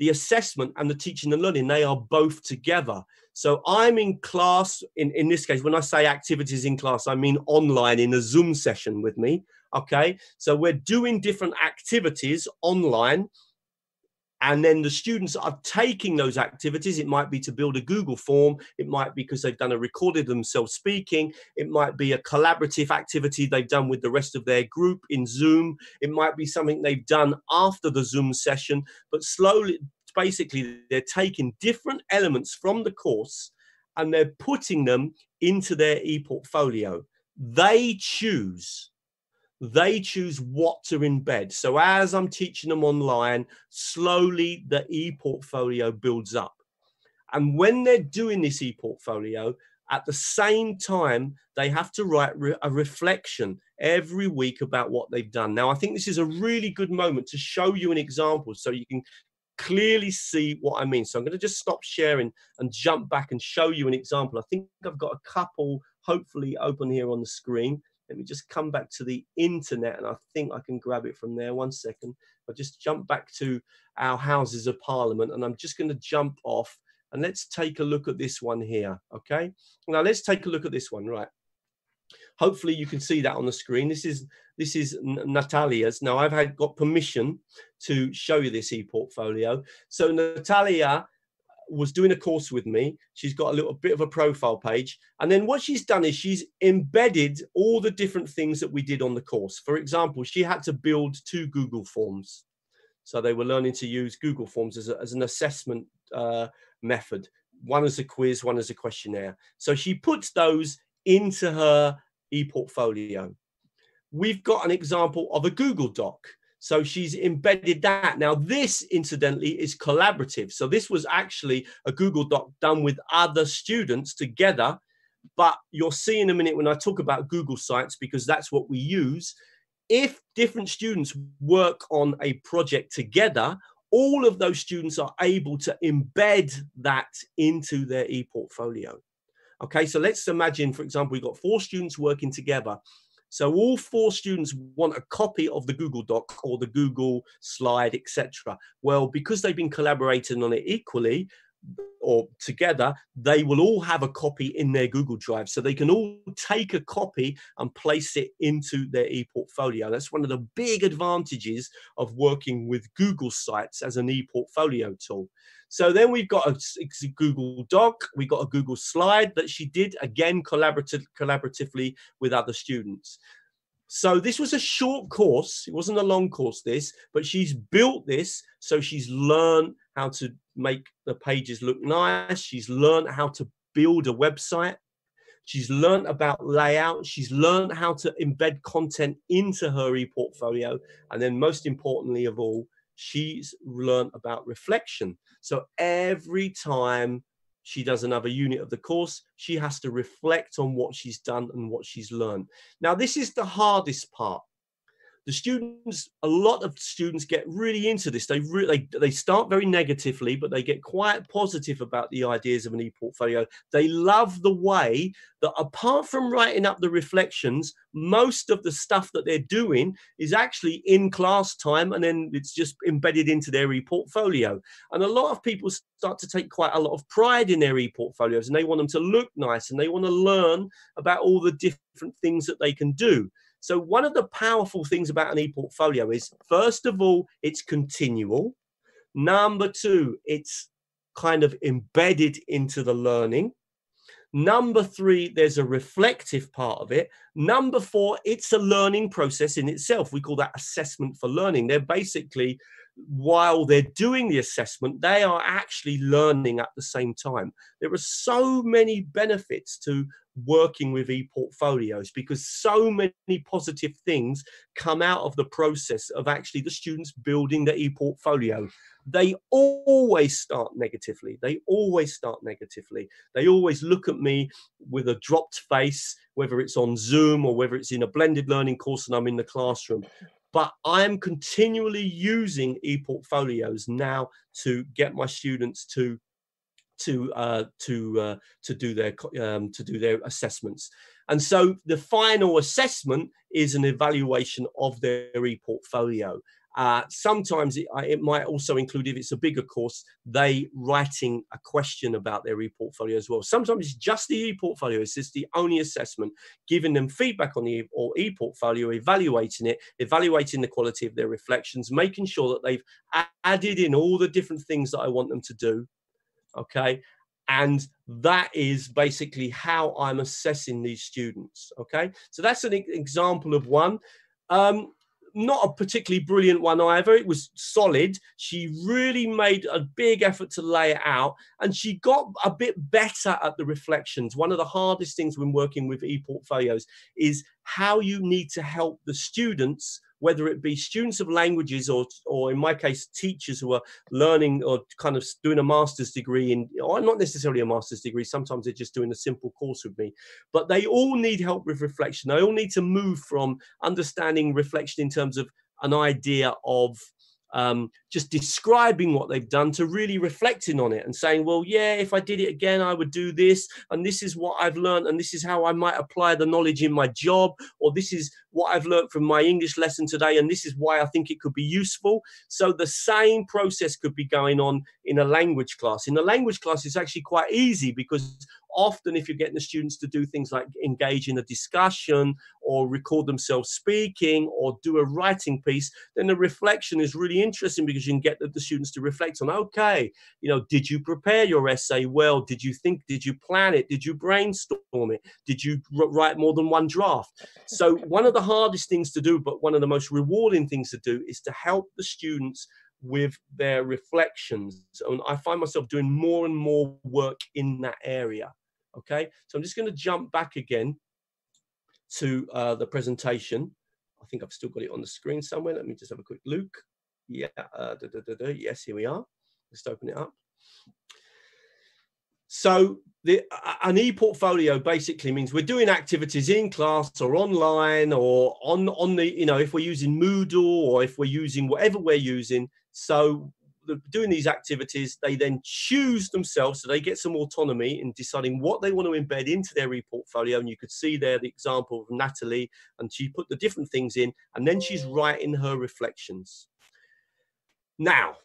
the assessment and the teaching and learning. They are both together. So I'm in class, in, in this case, when I say activities in class, I mean online in a Zoom session with me, okay? So we're doing different activities online. And then the students are taking those activities. It might be to build a Google form. It might be because they've done a recorded themselves speaking. It might be a collaborative activity they've done with the rest of their group in Zoom. It might be something they've done after the Zoom session. But slowly, basically, they're taking different elements from the course and they're putting them into their e-portfolio. They choose. They choose what to embed. So as I'm teaching them online, slowly the e-portfolio builds up. And when they're doing this e-portfolio, at the same time, they have to write re a reflection every week about what they've done. Now, I think this is a really good moment to show you an example so you can clearly see what I mean. So I'm going to just stop sharing and jump back and show you an example. I think I've got a couple, hopefully, open here on the screen. Let me just come back to the internet, and I think I can grab it from there. One second. I'll just jump back to our Houses of Parliament, and I'm just going to jump off, and let's take a look at this one here, okay? Now, let's take a look at this one, right? Hopefully, you can see that on the screen. This is, This is Natalia's. Now I've had got permission to show you this e-portfolio. So Natalia was doing a course with me. She's got a little bit of a profile page. And then what she's done is she's embedded all the different things that we did on the course. For example, she had to build two Google Forms. So they were learning to use Google Forms as, a, as an assessment uh, method. One as a quiz, one as a questionnaire. So she puts those into her e-portfolio. We've got an example of a Google Doc. So she's embedded that. Now this, incidentally, is collaborative. So this was actually a Google Doc done with other students together, but you'll see in a minute when I talk about Google Sites, because that's what we use. If different students work on a project together, all of those students are able to embed that into their e-portfolio. Okay, so let's imagine, for example, we've got four students working together. So all four students want a copy of the Google Doc or the Google Slide, et cetera. Well, because they've been collaborating on it equally or together, they will all have a copy in their Google Drive. So they can all take a copy and place it into their e-portfolio. That's one of the big advantages of working with Google Sites as an e-portfolio tool. So then we've got a Google Doc, we've got a Google Slide that she did, again, collaborative, collaboratively with other students. So this was a short course. It wasn't a long course, this, but she's built this. So she's learned how to make the pages look nice. She's learned how to build a website. She's learned about layout. She's learned how to embed content into her e-portfolio. And then most importantly of all, she's learned about reflection. So every time she does another unit of the course, she has to reflect on what she's done and what she's learned. Now, this is the hardest part. The students, a lot of students get really into this. They, re they, they start very negatively, but they get quite positive about the ideas of an e-portfolio. They love the way that, apart from writing up the reflections, most of the stuff that they're doing is actually in class time, and then it's just embedded into their e-portfolio. And a lot of people start to take quite a lot of pride in their e-portfolios, and they want them to look nice, and they want to learn about all the different things that they can do. So one of the powerful things about an e-portfolio is, first of all, it's continual. Number two, it's kind of embedded into the learning. Number three, there's a reflective part of it. Number four, it's a learning process in itself. We call that assessment for learning. They're basically, while they're doing the assessment, they are actually learning at the same time. There are so many benefits to working with e-portfolios because so many positive things come out of the process of actually the students building the e-portfolio. They always start negatively. They always start negatively. They always look at me with a dropped face, whether it's on Zoom or whether it's in a blended learning course and I'm in the classroom. But I'm continually using e-portfolios now to get my students to to uh, to uh, to do their um, to do their assessments. And so the final assessment is an evaluation of their e-portfolio. Uh, sometimes it, it might also include, if it's a bigger course, they writing a question about their e-portfolio as well. Sometimes it's just the e-portfolio. It's just the only assessment, giving them feedback on the e-portfolio, evaluating it, evaluating the quality of their reflections, making sure that they've added in all the different things that I want them to do. Okay. And that is basically how I'm assessing these students. Okay. So that's an example of one. Um, Not a particularly brilliant one either. It was solid. She really made a big effort to lay it out, and she got a bit better at the reflections. One of the hardest things when working with e-portfolios is how you need to help the students, whether it be students of languages or, or in my case, teachers who are learning or kind of doing a master's degree in, or not necessarily a master's degree, sometimes they're just doing a simple course with me, but they all need help with reflection. They all need to move from understanding reflection in terms of an idea of um, just describing what they've done to really reflecting on it and saying, well, yeah, if I did it again, I would do this, and this is what I've learned, and this is how I might apply the knowledge in my job, or this is what I've learned from my English lesson today, and this is why I think it could be useful. So the same process could be going on in a language class. In a language class, it's actually quite easy, because often if you're getting the students to do things like engage in a discussion or record themselves speaking or do a writing piece, then the reflection is really interesting, because you can get the, the students to reflect on, okay, you know, did you prepare your essay well? Did you think, did you plan it? Did you brainstorm it? Did you write more than one draft? So one of the hardest things to do, but one of the most rewarding things to do, is to help the students with their reflections. And I find myself doing more and more work in that area. Okay, so I'm just going to jump back again to uh, the presentation. I think I've still got it on the screen somewhere. Let me just have a quick look. Yeah, uh, da, da, da, da. Yes, here we are. Let's open it up. So the, uh, an e-portfolio basically means we're doing activities in class or online or on, on the, you know, if we're using Moodle or if we're using whatever we're using. So doing these activities, they then choose themselves, so they get some autonomy in deciding what they want to embed into their e-portfolio. And you could see there the example of Natalie, and she put the different things in, and then she's writing her reflections. Now,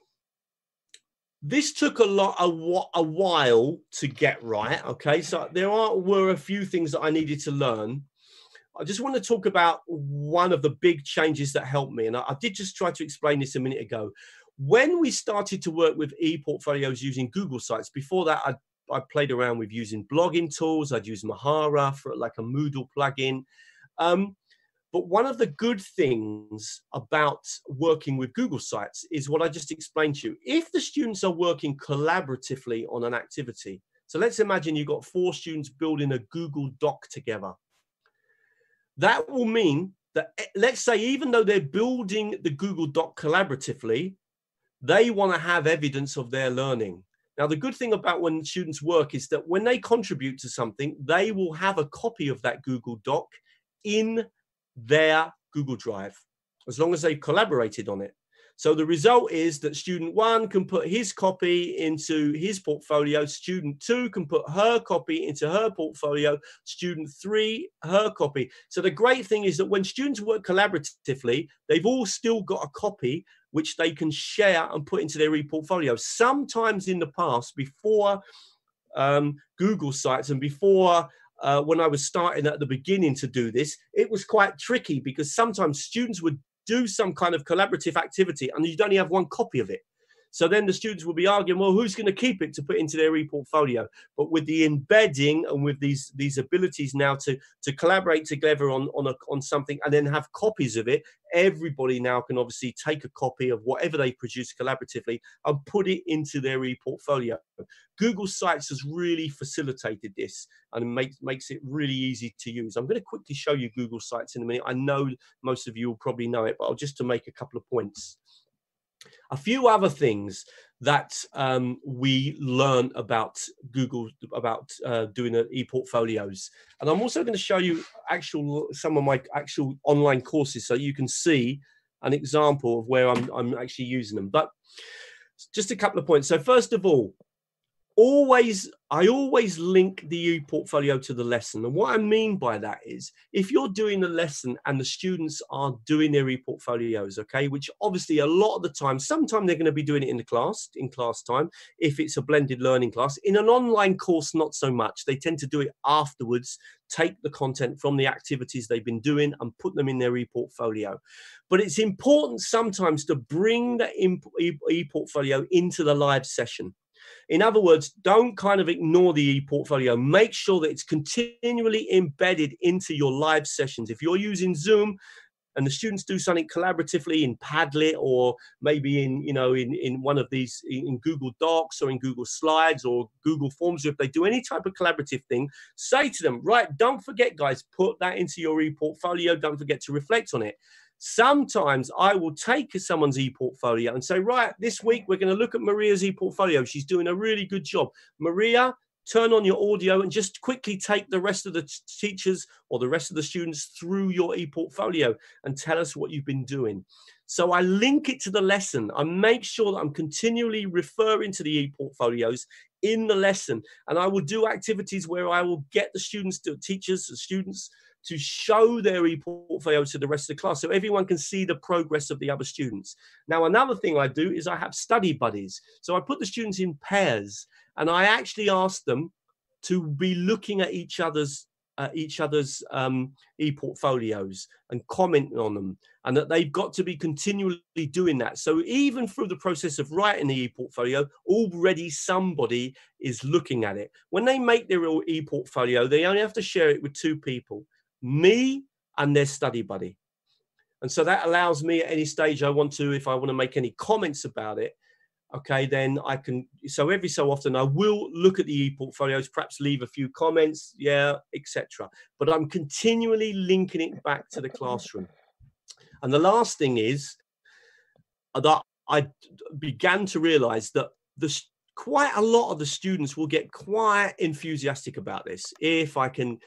this took a lot a, a while to get right. Okay, so there are were a few things that I needed to learn. I just want to talk about one of the big changes that helped me, and I, I did just try to explain this a minute ago. When we started to work with e-portfolios using Google Sites, before that, I, I played around with using blogging tools. I'd use Mahara for like a Moodle plugin. Um, but one of the good things about working with Google Sites is what I just explained to you. If the students are working collaboratively on an activity, so let's imagine you've got four students building a Google Doc together. That will mean that, let's say, even though they're building the Google Doc collaboratively, they want to have evidence of their learning. Now, the good thing about when students work is that when they contribute to something, they will have a copy of that Google Doc in their Google Drive, as long as they've collaborated on it. So the result is that student one can put his copy into his portfolio, student two can put her copy into her portfolio, student three, her copy. So the great thing is that when students work collaboratively, they've all still got a copy which they can share and put into their e-portfolio. Sometimes in the past, before um, Google Sites and before uh, when I was starting at the beginning to do this, it was quite tricky, because sometimes students would do some kind of collaborative activity and you'd only have one copy of it. So then the students will be arguing, well, who's going to keep it to put into their e-portfolio? But with the embedding and with these, these abilities now to, to collaborate together on, on, a, on something and then have copies of it, everybody now can obviously take a copy of whatever they produce collaboratively and put it into their e-portfolio. Google Sites has really facilitated this and makes, makes it really easy to use. I'm going to quickly show you Google Sites in a minute. I know most of you will probably know it, but I'll just to make a couple of points. A few other things that um, we learn about Google, about uh, doing e-portfolios. And I'm also going to show you actual some of my actual online courses so you can see an example of where I'm, I'm actually using them. But just a couple of points. So first of all, always, I always link the e-portfolio to the lesson. And what I mean by that is, if you're doing a lesson and the students are doing their e-portfolios, okay, which obviously a lot of the time, sometimes they're going to be doing it in the class, in class time, if it's a blended learning class. In an online course, not so much. They tend to do it afterwards, take the content from the activities they've been doing and put them in their e-portfolio. But it's important sometimes to bring the e-portfolio into the live session. In other words, don't kind of ignore the e-portfolio. Make sure that it's continually embedded into your live sessions. If you're using Zoom and the students do something collaboratively in Padlet or maybe in, you know, in, in one of these, in Google Docs or in Google Slides or Google Forms, if they do any type of collaborative thing, say to them, right, don't forget, guys, put that into your e-portfolio. Don't forget to reflect on it. Sometimes I will take someone's e-portfolio and say, right, this week we're going to look at Maria's e-portfolio. She's doing a really good job. Maria, turn on your audio and just quickly take the rest of the teachers or the rest of the students through your e-portfolio and tell us what you've been doing. So I link it to the lesson. I make sure that I'm continually referring to the e-portfolios in the lesson. And I will do activities where I will get the students, to teachers, the students, to show their e-portfolio to the rest of the class so everyone can see the progress of the other students. Now, another thing I do is I have study buddies. So I put the students in pairs and I actually ask them to be looking at each other's Uh, each other's um, e-portfolios and comment on them, and that they've got to be continually doing that. So even through the process of writing the e-portfolio, already somebody is looking at it. When they make their e-portfolio, they only have to share it with two people, me and their study buddy. And so that allows me at any stage I want to, if I want to make any comments about it, okay, then I can, so every so often I will look at the e-portfolios, perhaps leave a few comments, yeah, et cetera. But I'm continually linking it back to the classroom. And the last thing is that I began to realize that the, quite a lot of the students will get quite enthusiastic about this. If I can,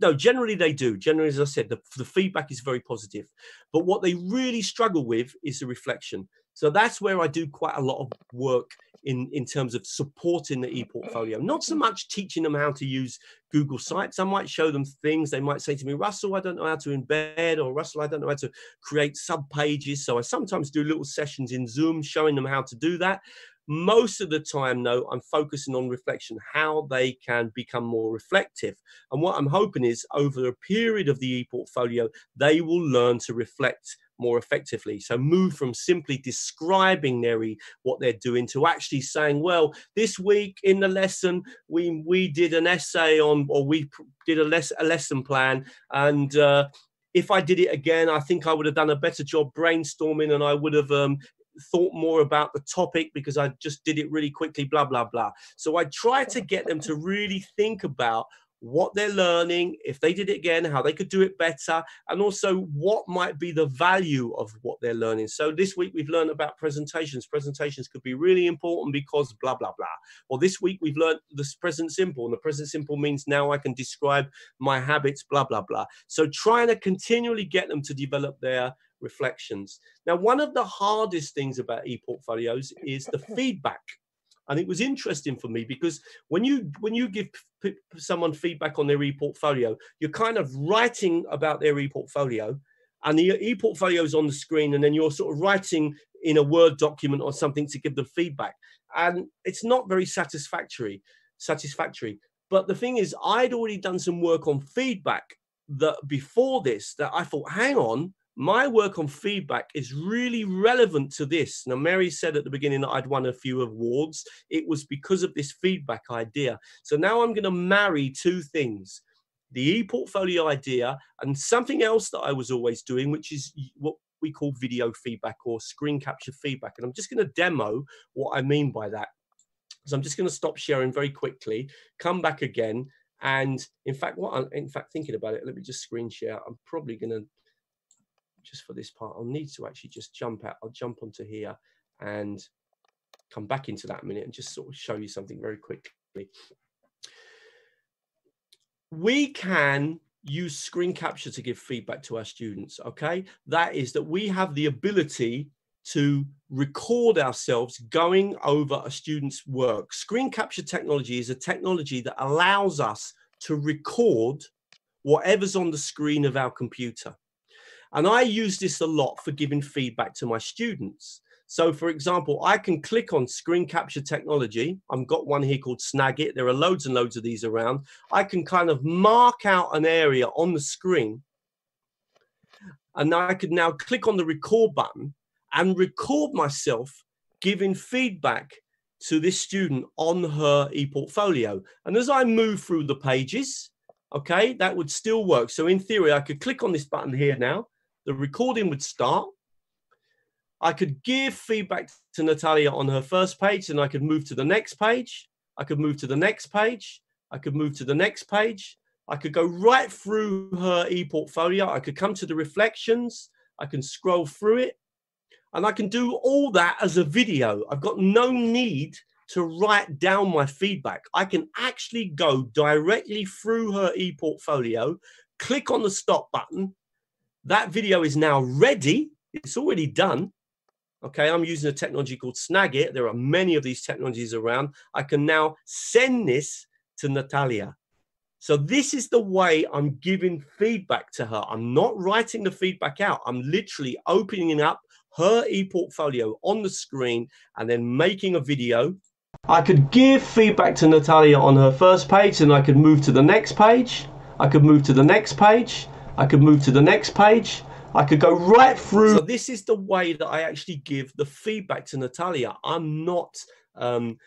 no, generally they do. Generally, as I said, the, the feedback is very positive. But what they really struggle with is the reflection. So that's where I do quite a lot of work in, in terms of supporting the e-portfolio, not so much teaching them how to use Google Sites. I might show them things. They might say to me, Russell, I don't know how to embed, or Russell, I don't know how to create sub pages. So I sometimes do little sessions in Zoom showing them how to do that. Most of the time, though, I'm focusing on reflection, how they can become more reflective. And what I'm hoping is over a period of the e-portfolio, they will learn to reflect more effectively. So move from simply describing their e what they're doing to actually saying, well, this week in the lesson, we we did an essay on, or we did a, les a lesson plan. And uh, if I did it again, I think I would have done a better job brainstorming, and I would have um, thought more about the topic because I just did it really quickly, blah, blah, blah. So I try to get them to really think about what they're learning, if they did it again, how they could do it better, and also what might be the value of what they're learning. So this week we've learned about presentations. Presentations could be really important because blah, blah, blah. Or this week we've learned this present simple, and the present simple means now I can describe my habits, blah, blah, blah. So trying to continually get them to develop their reflections. Now, one of the hardest things about e-portfolios is the feedback. And it was interesting for me because when you when you give p p someone feedback on their e-portfolio, you're kind of writing about their e-portfolio, and the e-portfolio is on the screen, and then you're sort of writing in a Word document or something to give them feedback. And it's not very satisfactory, satisfactory. But the thing is, I'd already done some work on feedback that before this that I thought, hang on, my work on feedback is really relevant to this. Now, Mary said at the beginning that I'd won a few awards. It was because of this feedback idea. So now I'm going to marry two things, the e-portfolio idea and something else that I was always doing, which is what we call video feedback or screen capture feedback. And I'm just going to demo what I mean by that. So I'm just going to stop sharing very quickly, come back again. And in fact, what I'm in fact thinking about it, let me just screen share. I'm probably going to, just for this part, I'll need to actually just jump out. I'll jump onto here and come back into that in a minute and just sort of show you something very quickly. We can use screen capture to give feedback to our students, okay? That is that we have the ability to record ourselves going over a student's work. Screen capture technology is a technology that allows us to record whatever's on the screen of our computer. And I use this a lot for giving feedback to my students. So, for example, I can click on screen capture technology. I've got one here called Snagit. There are loads and loads of these around. I can kind of mark out an area on the screen. And I could now click on the record button and record myself giving feedback to this student on her e-portfolio. And as I move through the pages, okay, that would still work. So in theory, I could click on this button here now. The recording would start. I could give feedback to Natalia on her first page, and I could move to the next page. I could move to the next page. I could move to the next page. I could go right through her e-portfolio. I could come to the reflections. I can scroll through it. And I can do all that as a video. I've got no need to write down my feedback. I can actually go directly through her e-portfolio, click on the stop button. That video is now ready. It's already done. Okay, I'm using a technology called Snagit. There are many of these technologies around. I can now send this to Natalia. So this is the way I'm giving feedback to her. I'm not writing the feedback out. I'm literally opening up her ePortfolio on the screen and then making a video. I could give feedback to Natalia on her first page, and I could move to the next page. I could move to the next page. I could move to the next page. I could go right through. So this is the way that I actually give the feedback to Natalia. I'm not um,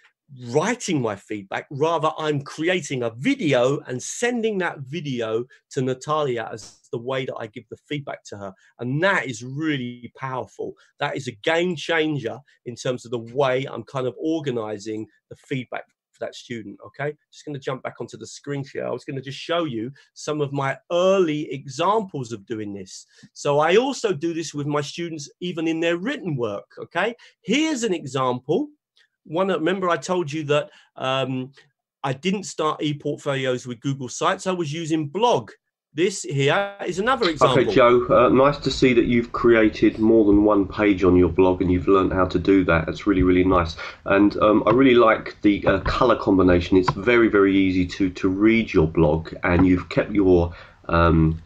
writing my feedback. Rather, I'm creating a video and sending that video to Natalia as the way that I give the feedback to her. And that is really powerful. That is a game changer in terms of the way I'm kind of organizing the feedback for that student. Okay, just going to jump back onto the screen share. I was going to just show you some of my early examples of doing this. So I also do this with my students, even in their written work. Okay, here's an example. One, remember I told you that um, I didn't start e-portfolios with Google Sites. I was using Blog. This here is another example. Okay, Joe, uh, nice to see that you've created more than one page on your blog and you've learned how to do that. That's really, really nice. And um, I really like the uh, colour combination. It's very, very easy to, to read your blog, and you've kept your... Um,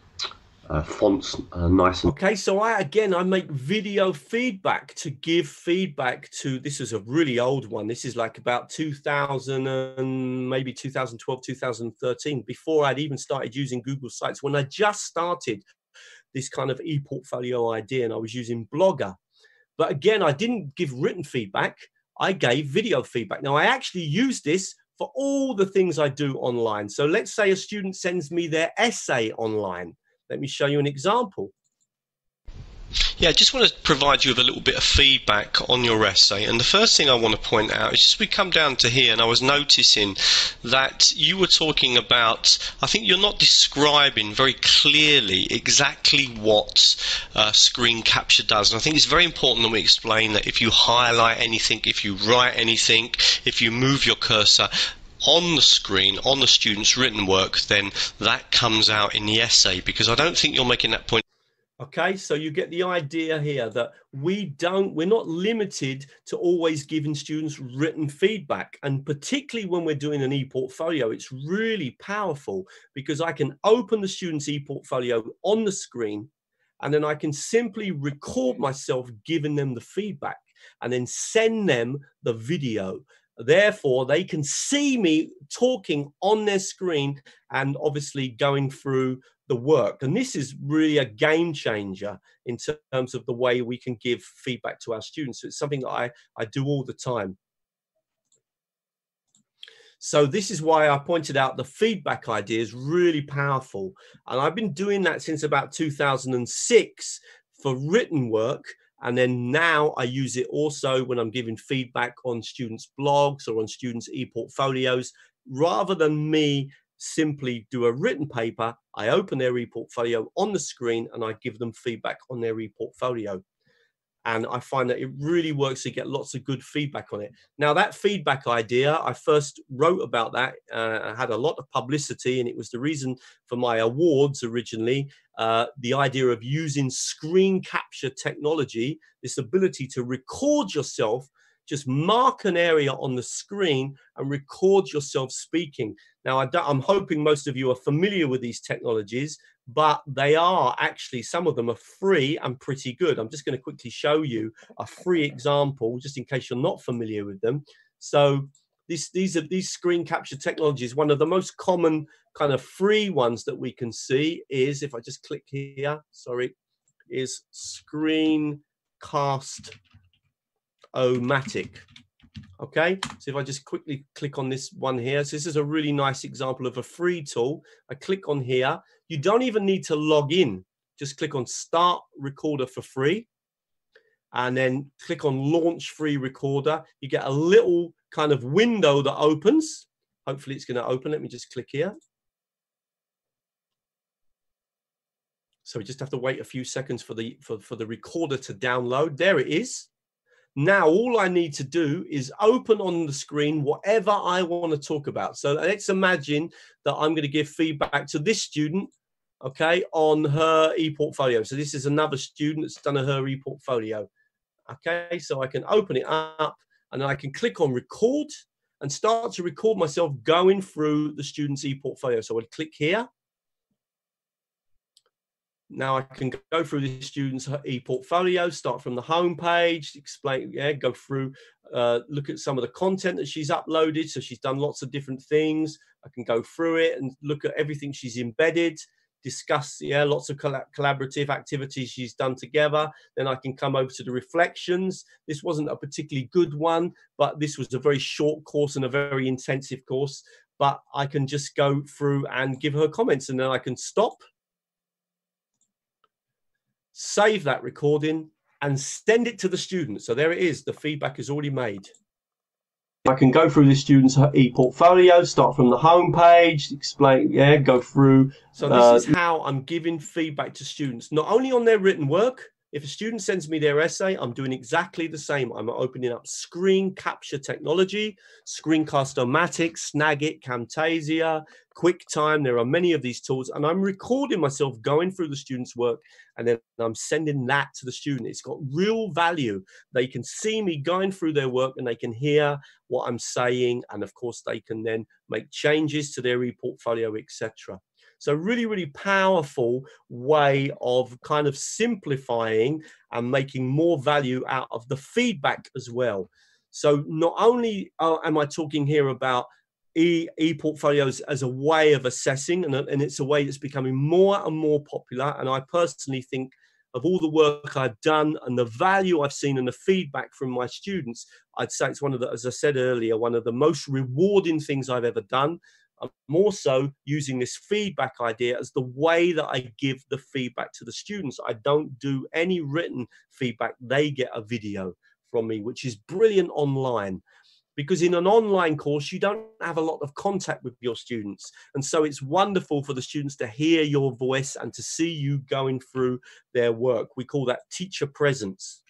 Uh, fonts uh, nice and okay. So I again I make video feedback to give feedback to. This is a really old one. This is like about two thousand and maybe two thousand twelve, two thousand thirteen, before I'd even started using Google Sites. When I just started this kind of e-portfolio idea, and I was using Blogger, but again I didn't give written feedback. I gave video feedback. Now I actually use this for all the things I do online. So let's say a student sends me their essay online. Let me show you an example. Yeah, I just want to provide you with a little bit of feedback on your essay. And the first thing I want to point out is just we come down to here, and I was noticing that you were talking about, I think you're not describing very clearly exactly what uh, screen capture does. And I think it's very important that we explain that if you highlight anything, if you write anything, if you move your cursor on the screen, on the student's written work, then that comes out in the essay, because I don't think you're making that point. Okay, so you get the idea here that we don't, we're not limited to always giving students written feedback. And particularly when we're doing an e-portfolio, it's really powerful, because I can open the student's e-portfolio on the screen, and then I can simply record myself giving them the feedback and then send them the video. Therefore, they can see me talking on their screen and obviously going through the work. And this is really a game changer in terms of the way we can give feedback to our students. So it's something that I, I do all the time. So this is why I pointed out the feedback idea is really powerful. And I've been doing that since about two thousand six for written work. And then now I use it also when I'm giving feedback on students' blogs or on students' e-portfolios. Rather than me simply do a written paper, I open their e-portfolio on the screen and I give them feedback on their e-portfolio. And I find that it really works to get lots of good feedback on it. Now, that feedback idea, I first wrote about that. Uh, I had a lot of publicity, and it was the reason for my awards originally. Uh, the idea of using screen capture technology, this ability to record yourself, just mark an area on the screen and record yourself speaking. Now, I I'm hoping most of you are familiar with these technologies, but they are actually, some of them are free and pretty good. I'm just going to quickly show you a free example, just in case you're not familiar with them. So this, these are these screen capture technologies. One of the most common kind of free ones that we can see is, if I just click here, sorry, is Screencast-O-Matic. Okay, so if I just quickly click on this one here. So this is a really nice example of a free tool. I click on here. You don't even need to log in. Just click on Start Recorder for free, and then click on Launch Free Recorder. You get a little kind of window that opens. Hopefully it's going to open. Let me just click here. So we just have to wait a few seconds for the, for, for the recorder to download. There it is. Now, all I need to do is open on the screen whatever I want to talk about. So let's imagine that I'm going to give feedback to this student, okay, on her ePortfolio. So this is another student that's done her ePortfolio. Okay, so I can open it up and I can click on record. and start to record myself going through the student's e-portfolio. So I'd click here. Now I can go through the student's e-portfolio, start from the home page, explain, yeah, go through, uh, look at some of the content that she's uploaded. So she's done lots of different things. I can go through it and look at everything she's embedded, discuss, yeah, lots of coll- collaborative activities she's done together. Then I can come over to the reflections. This wasn't a particularly good one, but this was a very short course and a very intensive course. But I can just go through and give her comments, and then I can stop, save that recording and send it to the student. So there it is, the feedback is already made. I can go through the student's e-portfolio, start from the home page, explain, yeah, go through. So this uh, is how I'm giving feedback to students, not only on their written work. If a student sends me their essay, I'm doing exactly the same. I'm opening up screen capture technology, Screencast-O-Matic, Snagit, Camtasia, QuickTime. There are many of these tools, and I'm recording myself going through the student's work, and then I'm sending that to the student. It's got real value. They can see me going through their work, and they can hear what I'm saying, and of course they can then make changes to their e-portfolio, et cetera. So really, really powerful way of kind of simplifying and making more value out of the feedback as well. So not only uh, am I talking here about e- e-portfolios as a way of assessing, and, and it's a way that's becoming more and more popular. And I personally think of all the work I've done and the value I've seen and the feedback from my students, I'd say it's one of the, as I said earlier, one of the most rewarding things I've ever done. I'm also using this feedback idea as the way that I give the feedback to the students. I don't do any written feedback. They get a video from me, which is brilliant online, because in an online course, you don't have a lot of contact with your students. And so it's wonderful for the students to hear your voice and to see you going through their work. We call that teacher presence.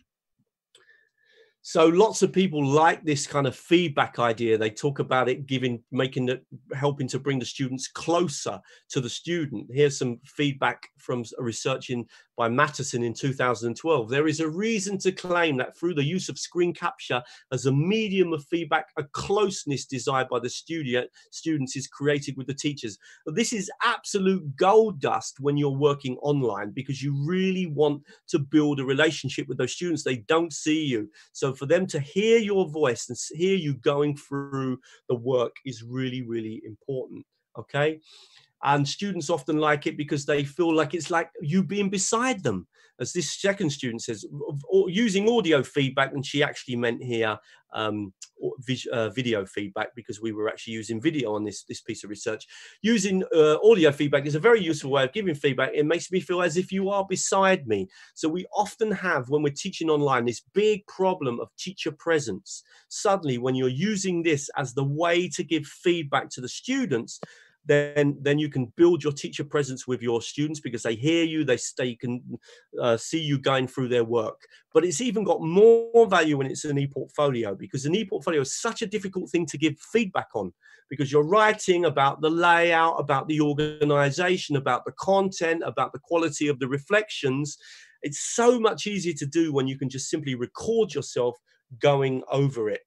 So lots of people like this kind of feedback idea. They talk about it giving, making it, helping to bring the students closer to the student. Here's some feedback from a research in, by Matteson in two thousand twelve. There is a reason to claim that through the use of screen capture as a medium of feedback, a closeness desired by the student students is created with the teachers. This is absolute gold dust when you're working online, because you really want to build a relationship with those students. They don't see you. So for them to hear your voice and hear you going through the work is really, really important. Okay. And students often like it because they feel like it's like you being beside them. As this second student says, using audio feedback, and she actually meant here um, video feedback, because we were actually using video on this, this piece of research. Using uh, audio feedback is a very useful way of giving feedback. It makes me feel as if you are beside me. So we often have, when we're teaching online, this big problem of teacher presence. Suddenly, when you're using this as the way to give feedback to the students, Then, then you can build your teacher presence with your students, because they hear you, they, they can uh, see you going through their work. But it's even got more value when it's an e-portfolio, because an e-portfolio is such a difficult thing to give feedback on, because you're writing about the layout, about the organization, about the content, about the quality of the reflections. It's so much easier to do when you can just simply record yourself going over it.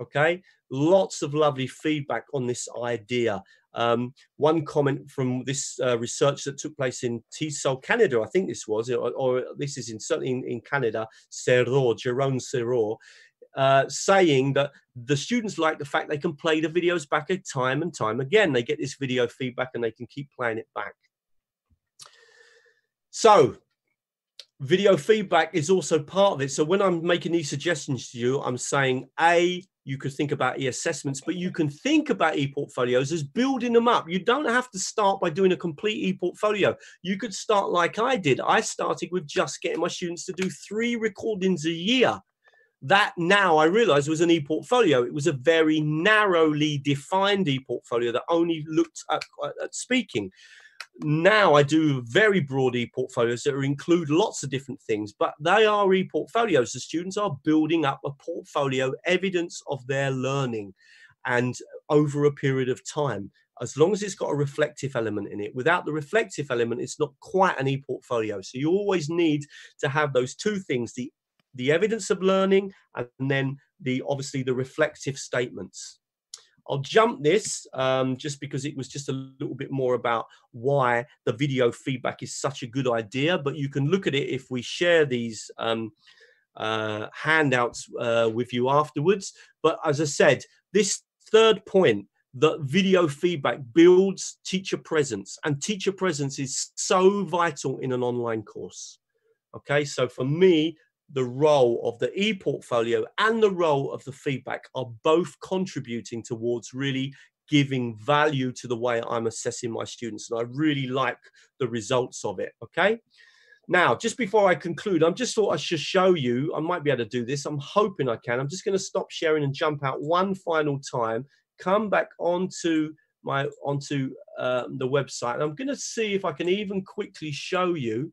Okay, lots of lovely feedback on this idea. Um, one comment from this uh, research that took place in TESOL, Canada, I think this was, or, or this is in, certainly in, in Canada, Serrault, Jerome Serrault, uh, saying that the students like the fact they can play the videos back at time and time again. They get this video feedback and they can keep playing it back. So video feedback is also part of it. So when I'm making these suggestions to you, I'm saying, A, you could think about e-assessments, but you can think about e-portfolios as building them up. You don't have to start by doing a complete e-portfolio. You could start like I did. I started with just getting my students to do three recordings a year. That now I realized was an e-portfolio. It was a very narrowly defined e-portfolio that only looked at, at speaking. Now I do very broad e-portfolios that include lots of different things, but they are e-portfolios. The students are building up a portfolio, evidence of their learning, and over a period of time, as long as it's got a reflective element in it. Without the reflective element, it's not quite an e-portfolio. So you always need to have those two things, the, the evidence of learning and then the obviously the reflective statements. I'll jump this um, just because it was just a little bit more about why the video feedback is such a good idea, but you can look at it if we share these um, uh, handouts uh, with you afterwards. But as I said, this third point, that video feedback builds teacher presence, and teacher presence is so vital in an online course. Okay, so for me, the role of the e-portfolio and the role of the feedback are both contributing towards really giving value to the way I'm assessing my students. And I really like the results of it. Okay. Now, just before I conclude, I'm just thought I should show you, I might be able to do this. I'm hoping I can. I'm just going to stop sharing and jump out one final time, come back onto my, onto uh, the website. And I'm going to see if I can even quickly show you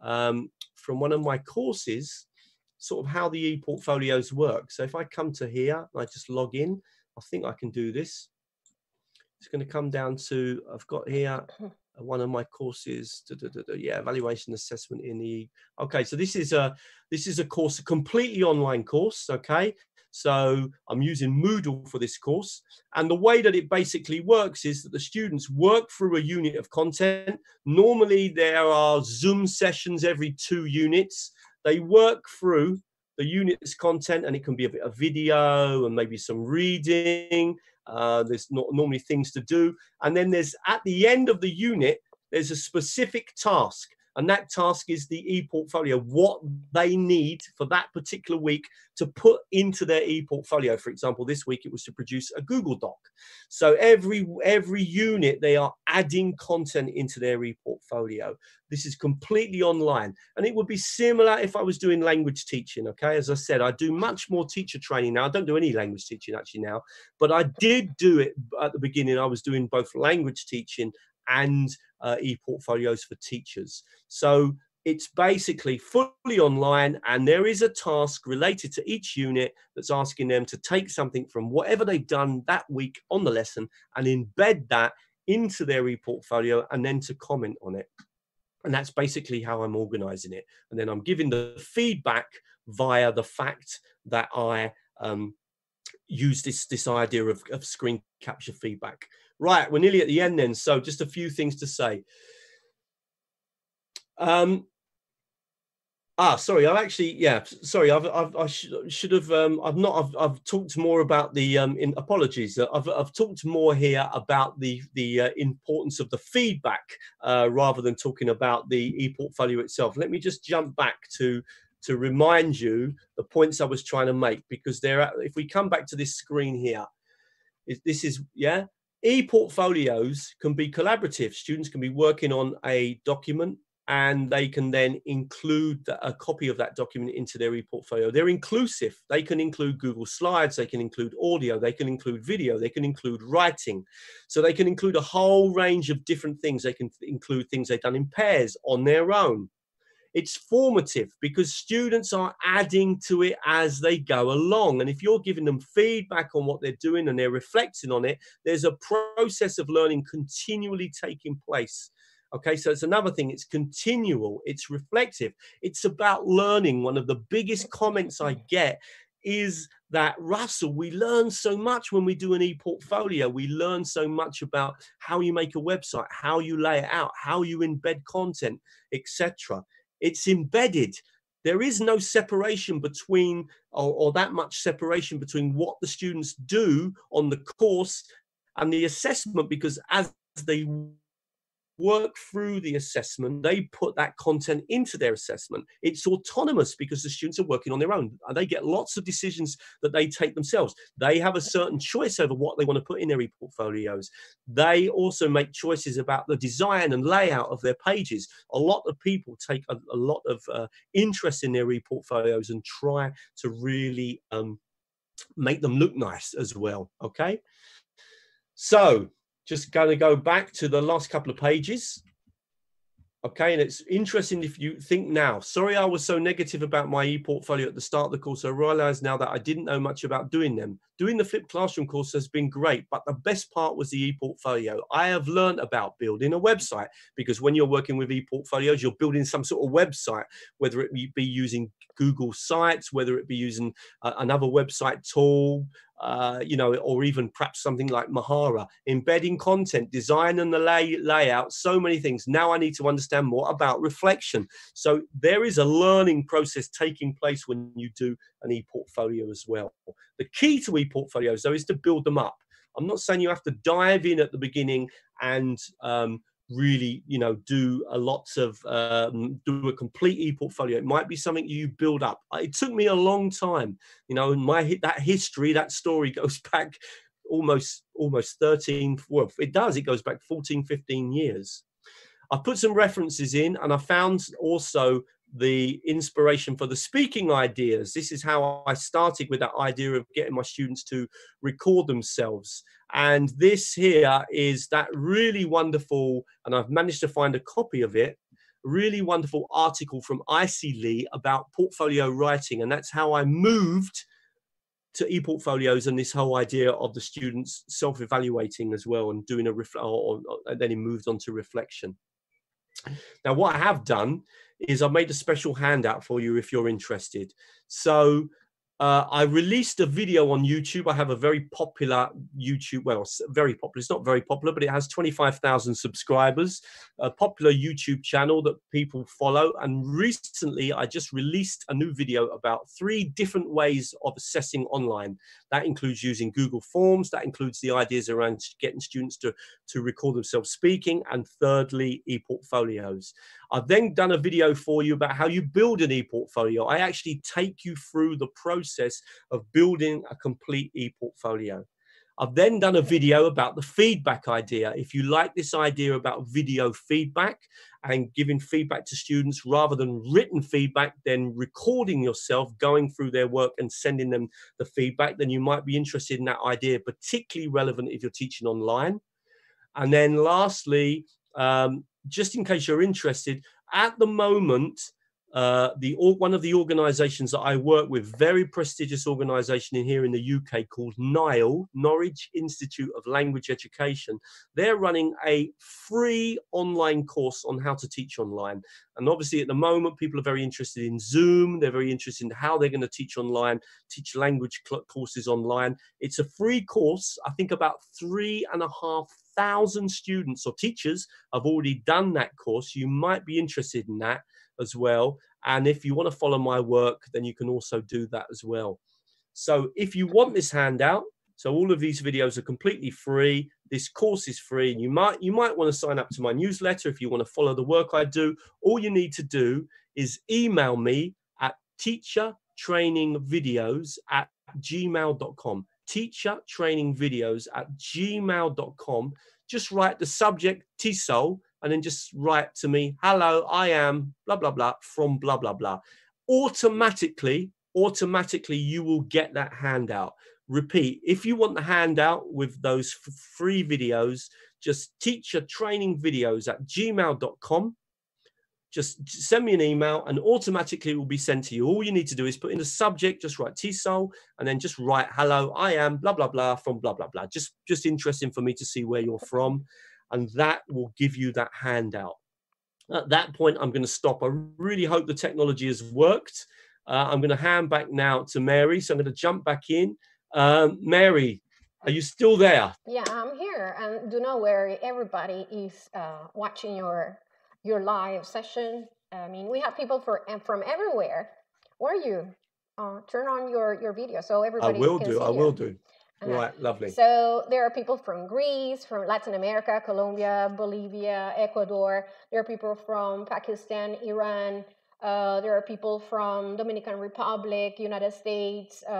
um, from one of my courses, sort of how the e-portfolios work. So if I come to here and I just log in, I think I can do this. It's going to come down to, I've got here one of my courses, da, da, da, da, yeah, evaluation assessment in the, okay, so this is a, this is a course, a completely online course, okay? So I'm using Moodle for this course. And the way that it basically works is that the students work through a unit of content. Normally there are Zoom sessions every two units. They work through the unit's content, and it can be a bit of video and maybe some reading. Uh, there's not normally things to do. And then there's, at the end of the unit, there's a specific task. And that task is the e-portfolio, what they need for that particular week to put into their e-portfolio. For example, this week it was to produce a Google Doc. So every, every unit, they are adding content into their e-portfolio. This is completely online. And it would be similar if I was doing language teaching, okay? As I said, I do much more teacher training now. I don't do any language teaching actually now, but I did do it at the beginning. I was doing both language teaching and uh, e-portfolios for teachers. So it's basically fully online, and there is a task related to each unit that's asking them to take something from whatever they've done that week on the lesson and embed that into their e-portfolio and then to comment on it. And that's basically how I'm organizing it. And then I'm giving the feedback via the fact that I um, use this, this idea of, of screen capture feedback. Right, we're nearly at the end then, so just a few things to say. Um, ah, sorry, I've actually, yeah, sorry, I've, I've, I sh should have, um, I've not, I've, I've talked more about the, um, in, apologies, I've, I've talked more here about the, the uh, importance of the feedback uh, rather than talking about the e-portfolio itself. Let me just jump back to, to remind you the points I was trying to make, because there are, if we come back to this screen here, if this is, yeah? E-portfolios can be collaborative. Students can be working on a document and they can then include a copy of that document into their e-portfolio. They're inclusive. They can include Google Slides. They can include audio. They can include video. They can include writing. So they can include a whole range of different things. They can include things they've done in pairs on their own. It's formative because students are adding to it as they go along. And if you're giving them feedback on what they're doing and they're reflecting on it, there's a process of learning continually taking place. Okay, so it's another thing. It's continual. It's reflective. It's about learning. One of the biggest comments I get is that, Russell, we learn so much when we do an e-portfolio. We learn so much about how you make a website, how you lay it out, how you embed content, et cetera. It's embedded. There is no separation between, or, or that much separation between what the students do on the course and the assessment, because as they work through the assessment, they put that content into their assessment. It's autonomous because the students are working on their own. They get lots of decisions that they take themselves. They have a certain choice over what they want to put in their e-portfolios. They also make choices about the design and layout of their pages. A lot of people take a, a lot of uh, interest in their e-portfolios and try to really um, make them look nice as well, okay? So, just going to go back to the last couple of pages. Okay, and it's interesting if you think now, sorry, I was so negative about my e-portfolio at the start of the course. I realize now that I didn't know much about doing them. Doing the flipped classroom course has been great, but the best part was the e-portfolio. I have learned about building a website, because when you're working with e-portfolios, you're building some sort of website, whether it be using Google Sites, whether it be using uh, another website tool, uh, you know, or even perhaps something like Mahara, embedding content, design and the lay, layout, so many things. Now I need to understand more about reflection. So there is a learning process taking place when you do an e-portfolio as well. The key to e-portfolios, though, is to build them up. I'm not saying you have to dive in at the beginning and um, really, you know, do a lot of, um, do a complete e-portfolio. It might be something you build up. It took me a long time, you know, and my, that history, that story goes back almost, almost thirteen, well, it does, it goes back fourteen, fifteen years. I put some references in, and I found also the inspiration for the speaking ideas. This is how I started with that idea of getting my students to record themselves. And this here is that really wonderful, and I've managed to find a copy of it, really wonderful article from Icy Lee about portfolio writing. And that's how I moved to e-portfolios and this whole idea of the students self-evaluating as well and doing a, ref or, or, and then he moved on to reflection. Now, what I have done is I've made a special handout for you if you're interested. So uh, I released a video on YouTube. I have a very popular YouTube, well, very popular, it's not very popular, but it has twenty-five thousand subscribers, a popular YouTube channel that people follow. And recently I just released a new video about three different ways of assessing online. That includes using Google Forms, that includes the ideas around getting students to, to record themselves speaking, and thirdly, e-portfolios. I've then done a video for you about how you build an e-portfolio. I actually take you through the process of building a complete e-portfolio. I've then done a video about the feedback idea. If you like this idea about video feedback and giving feedback to students rather than written feedback, then recording yourself going through their work and sending them the feedback, then you might be interested in that idea, particularly relevant if you're teaching online. And then lastly, um, just in case you're interested, at the moment, uh, the one of the organisations that I work with, very prestigious organisation in here in the U K called NILE, Norwich Institute of Language Education, they're running a free online course on how to teach online. And obviously at the moment, people are very interested in Zoom. They're very interested in how they're going to teach online, teach language courses online. It's a free course. I think about three and a half thousand students or teachers have already done that course. You might be interested in that as well. And if you want to follow my work, then you can also do that as well. So if you want this handout, so all of these videos are completely free. This course is free. And you might, you might want to sign up to my newsletter if you want to follow the work I do. All you need to do is email me at teacher training videos at gmail dot com. teacher training videos at gmail dot com. Just write the subject TESOL and then just write to me, hello, I am blah, blah, blah, from blah, blah, blah. Automatically, automatically, you will get that handout. Repeat, if you want the handout with those free videos, just teacher training videos at gmail dot com. Just send me an email and automatically it will be sent to you. All you need to do is put in the subject, just write TESOL, and then just write, hello, I am, blah, blah, blah, from blah, blah, blah. Just, just interesting for me to see where you're from. And that will give you that handout. At that point, I'm going to stop. I really hope the technology has worked. Uh, I'm going to hand back now to Mary. So I'm going to jump back in. Um, Mary, are you still there? Yeah, I'm here. And do not worry, everybody is uh, watching your your live session. I mean, we have people for, from everywhere. Or you uh, turn on your, your video so everybody can see you. I will do, I will do. Uh-huh. Right, lovely. So there are people from Greece, from Latin America, Colombia, Bolivia, Ecuador. There are people from Pakistan, Iran. Uh, there are people from Dominican Republic, United States, um,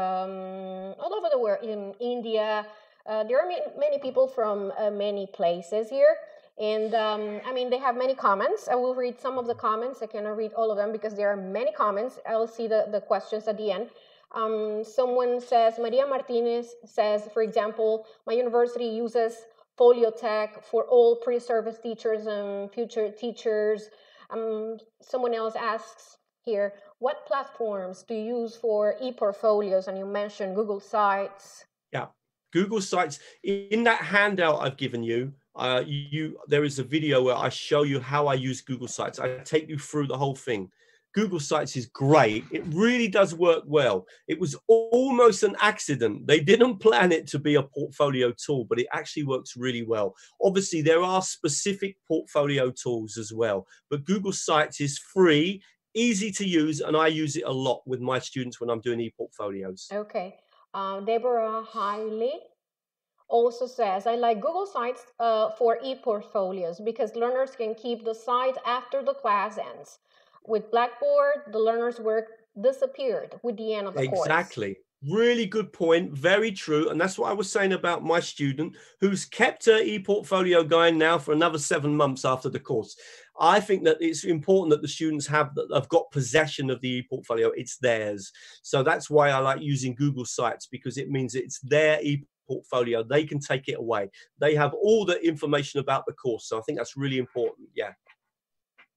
all over the world, in India. Uh, there are many people from uh, many places here. And um, I mean, they have many comments. I will read some of the comments. I cannot read all of them because there are many comments. I will see the, the questions at the end. Um, someone says, Maria Martinez says, for example, my university uses FolioTech for all pre-service teachers and future teachers. Um, someone else asks here, what platforms do you use for e-portfolios? And you mentioned Google Sites. Yeah, Google Sites. In that handout I've given you, uh, you there is a video where I show you how I use Google Sites. I take you through the whole thing. Google Sites is great. It really does work well. It was almost an accident. They didn't plan it to be a portfolio tool, but it actually works really well. Obviously, there are specific portfolio tools as well, but Google Sites is free, easy to use, and I use it a lot with my students when I'm doing e-portfolios. Okay. Um, Deborah Hiley also says, I like Google Sites uh, for e-portfolios because learners can keep the site after the class ends. With Blackboard, the learners' work disappeared with the end of the course. Exactly. Really good point. Very true. And that's what I was saying about my student who's kept her e-portfolio going now for another seven months after the course. I think that it's important that the students have, that have got possession of the e-portfolio. It's theirs. So that's why I like using Google Sites, because it means it's their e-portfolio. They can take it away. They have all the information about the course. So I think that's really important. Yeah.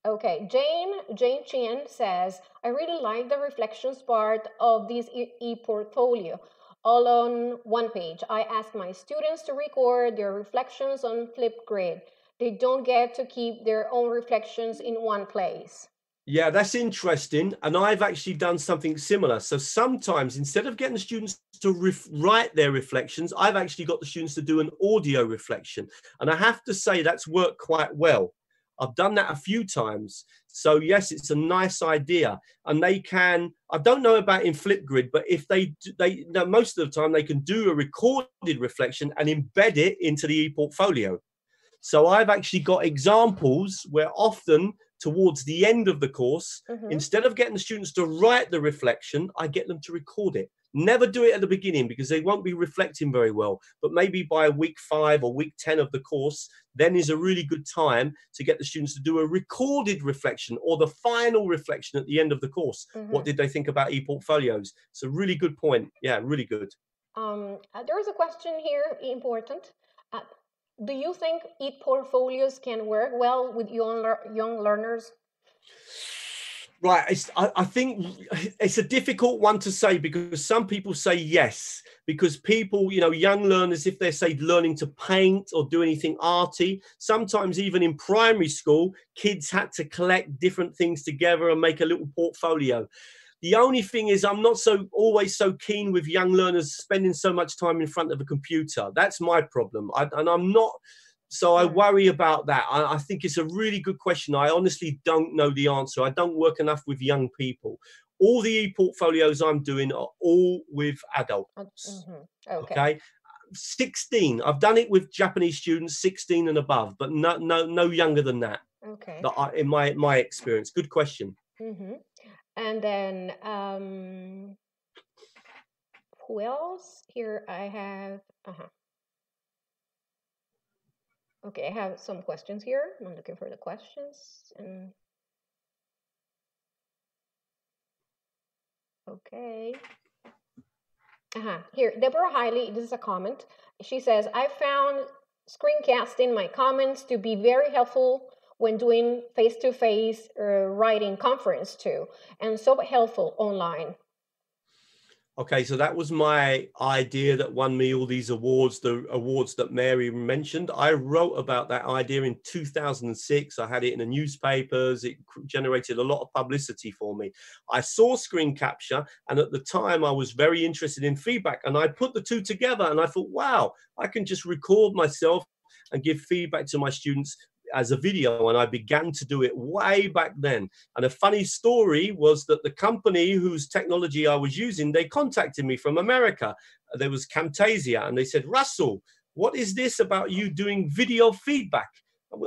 Okay, Jane, Jane Chien says, I really like the reflections part of this e-portfolio, all on one page. I ask my students to record their reflections on Flipgrid. They don't get to keep their own reflections in one place. Yeah, that's interesting. And I've actually done something similar. So sometimes instead of getting the students to ref- write their reflections, I've actually got the students to do an audio reflection. And I have to say that's worked quite well. I've done that a few times. So yes, it's a nice idea. And they can, I don't know about in Flipgrid, but if they, they no, most of the time they can do a recorded reflection and embed it into the e-portfolio. So I've actually got examples where often towards the end of the course, mm-hmm. instead of getting the students to write the reflection, I get them to record it. Never do it at the beginning because they won't be reflecting very well. But maybe by week five or week ten of the course, then is a really good time to get the students to do a recorded reflection or the final reflection at the end of the course. Mm-hmm. What did they think about e-portfolios? It's a really good point. Yeah, really good. Um, there is a question here, important. Uh, do you think e-portfolios can work well with young, lear- young learners? Right, it's, I, I think it's a difficult one to say because some people say yes, because people, you know, young learners, if they're, say, learning to paint or do anything arty, sometimes even in primary school, kids had to collect different things together and make a little portfolio. The only thing is I'm not so always so keen with young learners spending so much time in front of a computer. That's my problem. I, and I'm not... So I worry about that. I, I think it's a really good question. I honestly don't know the answer. I don't work enough with young people. All the e-portfolios I'm doing are all with adults. Mm-hmm. Okay. okay. sixteen. I've done it with Japanese students, sixteen and above, but no, no, no younger than that. Okay. That I, in my my experience. Good question. Mm-hmm. And then um, who else? Here I have. Uh huh. Okay, I have some questions here. I'm looking for the questions. And... Okay. Uh-huh. Here, Deborah Hiley, this is a comment. She says, I found screencasting my comments to be very helpful when doing face-to-face uh, writing conference too, and so helpful online. Okay, so that was my idea that won me all these awards, the awards that Mary mentioned. I wrote about that idea in two thousand six. I had it in the newspapers. It generated a lot of publicity for me. I saw screen capture, and at the time I was very interested in feedback, and I put the two together and I thought, wow, I can just record myself and give feedback to my students as a video, and I began to do it way back then. And a funny story was that the company whose technology I was using, they contacted me from America. There was Camtasia, and they said, Russell, what is this about you doing video feedback?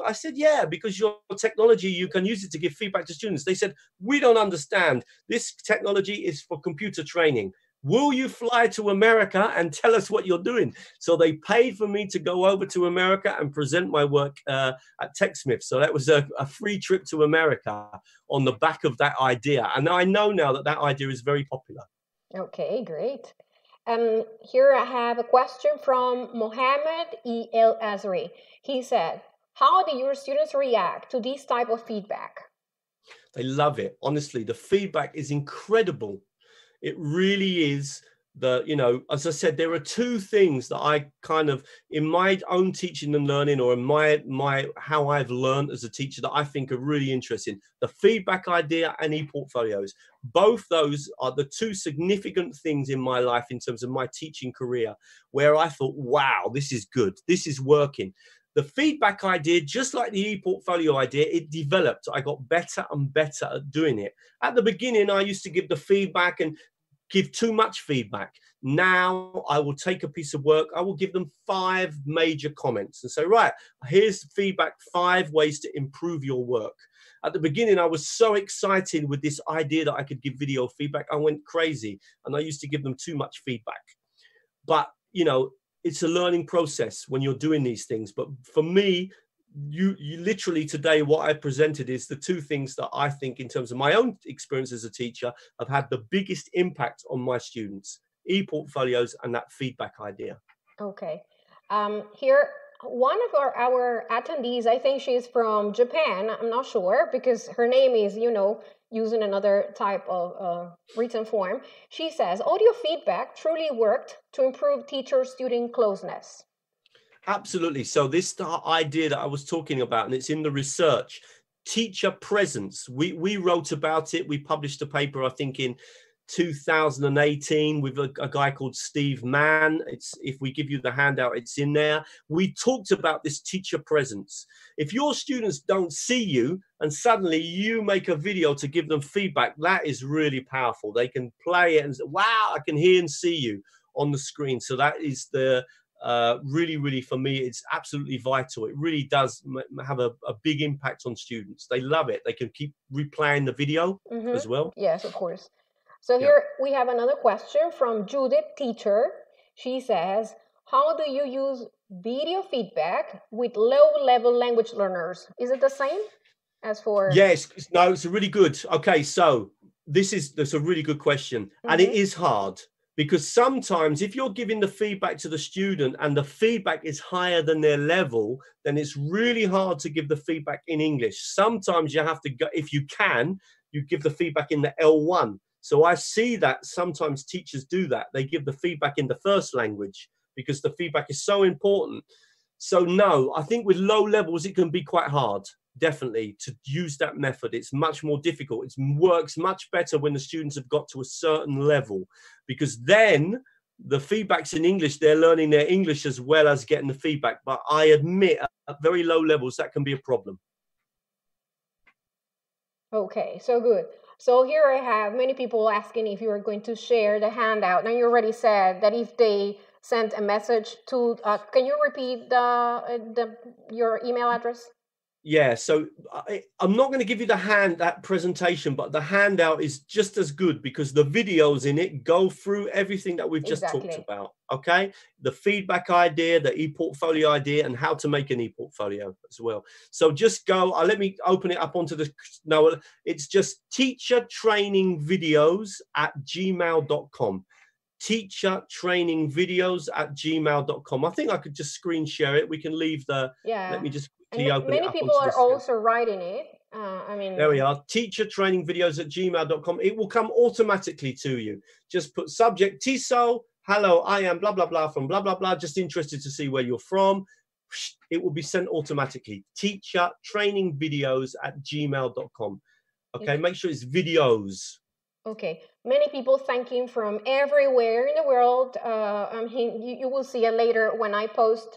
I said, yeah, because your technology, you can use it to give feedback to students. They said, we don't understand. This technology is for computer training. Will you fly to America and tell us what you're doing? So they paid for me to go over to America and present my work uh, at TechSmith. So that was a, a free trip to America on the back of that idea. And I know now that that idea is very popular. Okay, great. Um, here I have a question from Mohammed E. El Azri. He said, how do your students react to this type of feedback? They love it. Honestly, the feedback is incredible. It really is the, you know, as I said, there are two things that I kind of, in my own teaching and learning, or in my, my how I've learned as a teacher, that I think are really interesting: the feedback idea and e-portfolios. Both those are the two significant things in my life in terms of my teaching career, where I thought, wow, this is good, this is working. The feedback idea, just like the e-portfolio idea, it developed. I got better and better at doing it. At the beginning, I used to give the feedback and give too much feedback. Now I will take a piece of work, I will give them five major comments and say, right, here's feedback, five ways to improve your work. At the beginning, I was so excited with this idea that I could give video feedback. I went crazy, and I used to give them too much feedback. But, you know, it's a learning process when you're doing these things. But for me, You, you literally today, what I presented is the two things that I think, in terms of my own experience as a teacher, have had the biggest impact on my students: e-portfolios and that feedback idea. Okay. Um, here, one of our, our attendees, I think she's from Japan. I'm not sure because her name is, you know, using another type of uh, written form. She says, audio feedback truly worked to improve teacher-student closeness. Absolutely. So this idea that I was talking about, and it's in the research, teacher presence. We we wrote about it. We published a paper, I think, in two thousand eighteen with a, a guy called Steve Mann. It's, if we give you the handout, it's in there. We talked about this teacher presence. If your students don't see you and suddenly you make a video to give them feedback, that is really powerful. They can play it and say, wow, I can hear and see you on the screen. So that is the Uh, really, really, for me, it's absolutely vital. It really does m have a, a big impact on students. They love it. They can keep replaying the video mm-hmm. as well. Yes, of course. So here yeah. we have another question from Judith Teacher. She says, how do you use video feedback with low-level language learners? Is it the same as for... Yes. No, it's really good. Okay, so this is that's a really good question. Mm-hmm. And it is hard. Because sometimes if you're giving the feedback to the student and the feedback is higher than their level, then it's really hard to give the feedback in English. Sometimes you have to go, if you can, you give the feedback in the L one. So I see that sometimes teachers do that. They give the feedback in the first language because the feedback is so important. So no, I think with low levels, it can be quite hard, definitely, to use that method. It's much more difficult. It works much better when the students have got to a certain level, because then the feedback's in English. They're learning their English as well as getting the feedback. But I admit, at very low levels, that can be a problem. Okay, so good. So here I have many people asking if you are going to share the handout. And you already said that if they sent a message to, uh, can you repeat the, uh, the your email address? Yeah, so I, I'm not going to give you the hand that presentation, but the handout is just as good because the videos in it go through everything that we've just exactly. talked about. Okay, the feedback idea, the e-portfolio idea, and how to make an e-portfolio as well. So just go. Uh, let me open it up onto the. No, it's just teacher training videos at gmail dot com. teacher training videos at gmail dot com. I think I could just screen share it. We can leave the. Yeah. Let me just. Open many people are also screen. writing it. Uh, I mean, there we are. teacher training videos at gmail dot com. It will come automatically to you. Just put subject TESOL. Hello, I am blah blah blah from blah blah blah. Just interested to see where you're from. It will be sent automatically. teacher training videos at gmail dot com. Okay, mm-hmm. make sure it's videos. Okay, many people thanking from everywhere in the world. Uh, I mean, you, you will see it later when I post.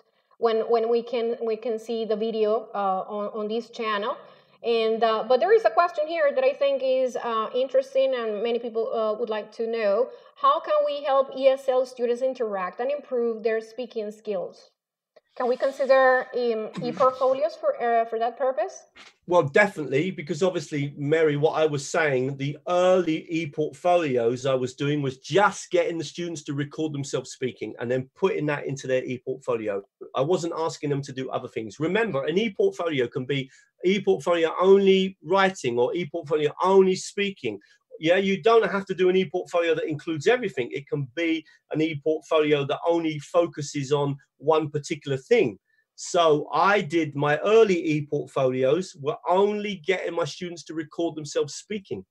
When when we can we can see the video uh, on on this channel, and uh, but there is a question here that I think is uh, interesting and many people uh, would like to know: how can we help E S L students interact and improve their speaking skills? Can we consider um, e-portfolios for uh, for that purpose? Well, definitely, because obviously, Mary, what I was saying, the early e-portfolios I was doing was just getting the students to record themselves speaking and then putting that into their e-portfolio. I wasn't asking them to do other things. Remember, an e-portfolio can be e-portfolio only writing or e-portfolio only speaking. Yeah, you don't have to do an e-portfolio that includes everything. It can be an e-portfolio that only focuses on one particular thing. So I did my early e-portfolios were only getting my students to record themselves speaking.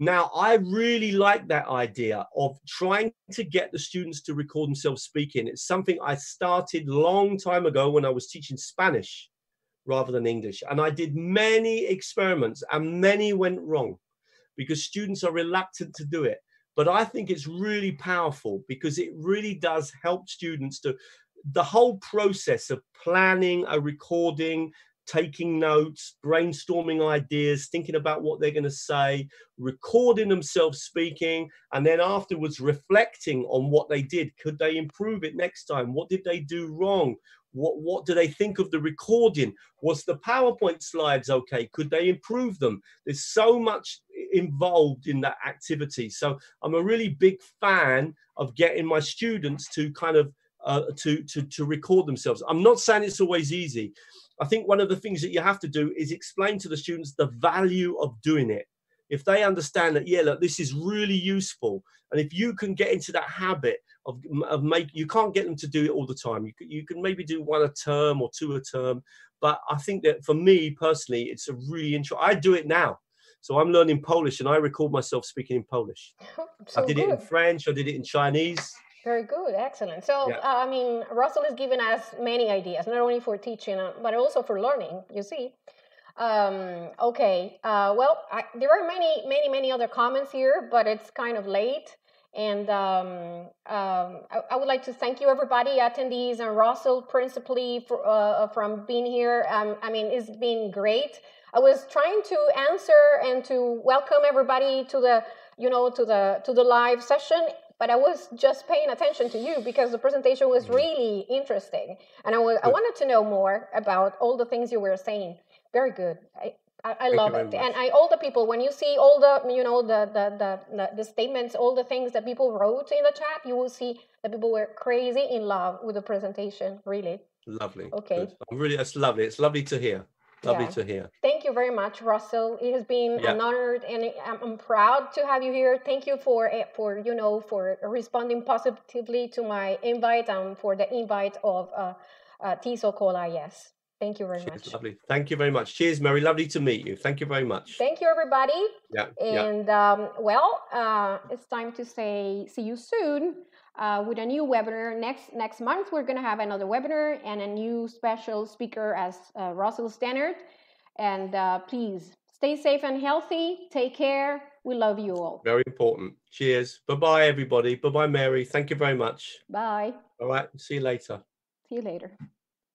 Now, I really like that idea of trying to get the students to record themselves speaking. It's something I started long time ago when I was teaching Spanish rather than English. And I did many experiments and many went wrong because students are reluctant to do it. But I think it's really powerful because it really does help students to the whole process of planning a recording, taking notes, brainstorming ideas, thinking about what they're going to say, recording themselves speaking, and then afterwards reflecting on what they did. Could they improve it next time? What did they do wrong? What, what do they think of the recording? Was the PowerPoint slides okay? Could they improve them? There's so much involved in that activity. So I'm a really big fan of getting my students to kind of uh, to, to, to record themselves. I'm not saying it's always easy. I think one of the things that you have to do is explain to the students the value of doing it. If they understand that, yeah, look, this is really useful. And if you can get into that habit of, of make, you can't get them to do it all the time. You can, you can maybe do one a term or two a term. But I think that for me personally, it's a really interesting, I do it now. So I'm learning Polish and I record myself speaking in Polish. So I did good. It in French, I did it in Chinese. Very good, excellent. So, yeah. uh, I mean, Russell has given us many ideas, not only for teaching, but also for learning, you see. Um, okay, uh, well, I, there are many, many, many other comments here, but it's kind of late. And um, um, I, I would like to thank you, everybody, attendees, and Russell, principally, for, uh, from being here. Um, I mean, it's been great. I was trying to answer and to welcome everybody to the, you know, to the, to the live session. But I was just paying attention to you because the presentation was really interesting. And I, was, I wanted to know more about all the things you were saying. Very good. I, I, I love it. And I, all the people, when you see all the, you know, the, the, the, the statements, all the things that people wrote in the chat, you will see that people were crazy in love with the presentation, really. Lovely. Okay. Good. I'm really, that's lovely. It's lovely to hear. Lovely yeah. to hear. Thank you very much, Russell. It has been yeah. an honor, and I'm proud to have you here. Thank you for for you know for responding positively to my invite and for the invite of uh, uh, TESOL CALL-IS. Thank you very Cheers, much. Lovely. Thank you very much. Cheers, Mary. Lovely to meet you. Thank you very much. Thank you, everybody. Yeah. And yeah. Um, well, uh, it's time to say see you soon. Uh, with a new webinar next next month. We're going to have another webinar and a new special speaker as uh, Russell Stannard. And uh, please stay safe and healthy. Take care. We love you all. Very important. Cheers. Bye-bye, everybody. Bye-bye, Mary. Thank you very much. Bye. All right. See you later. See you later.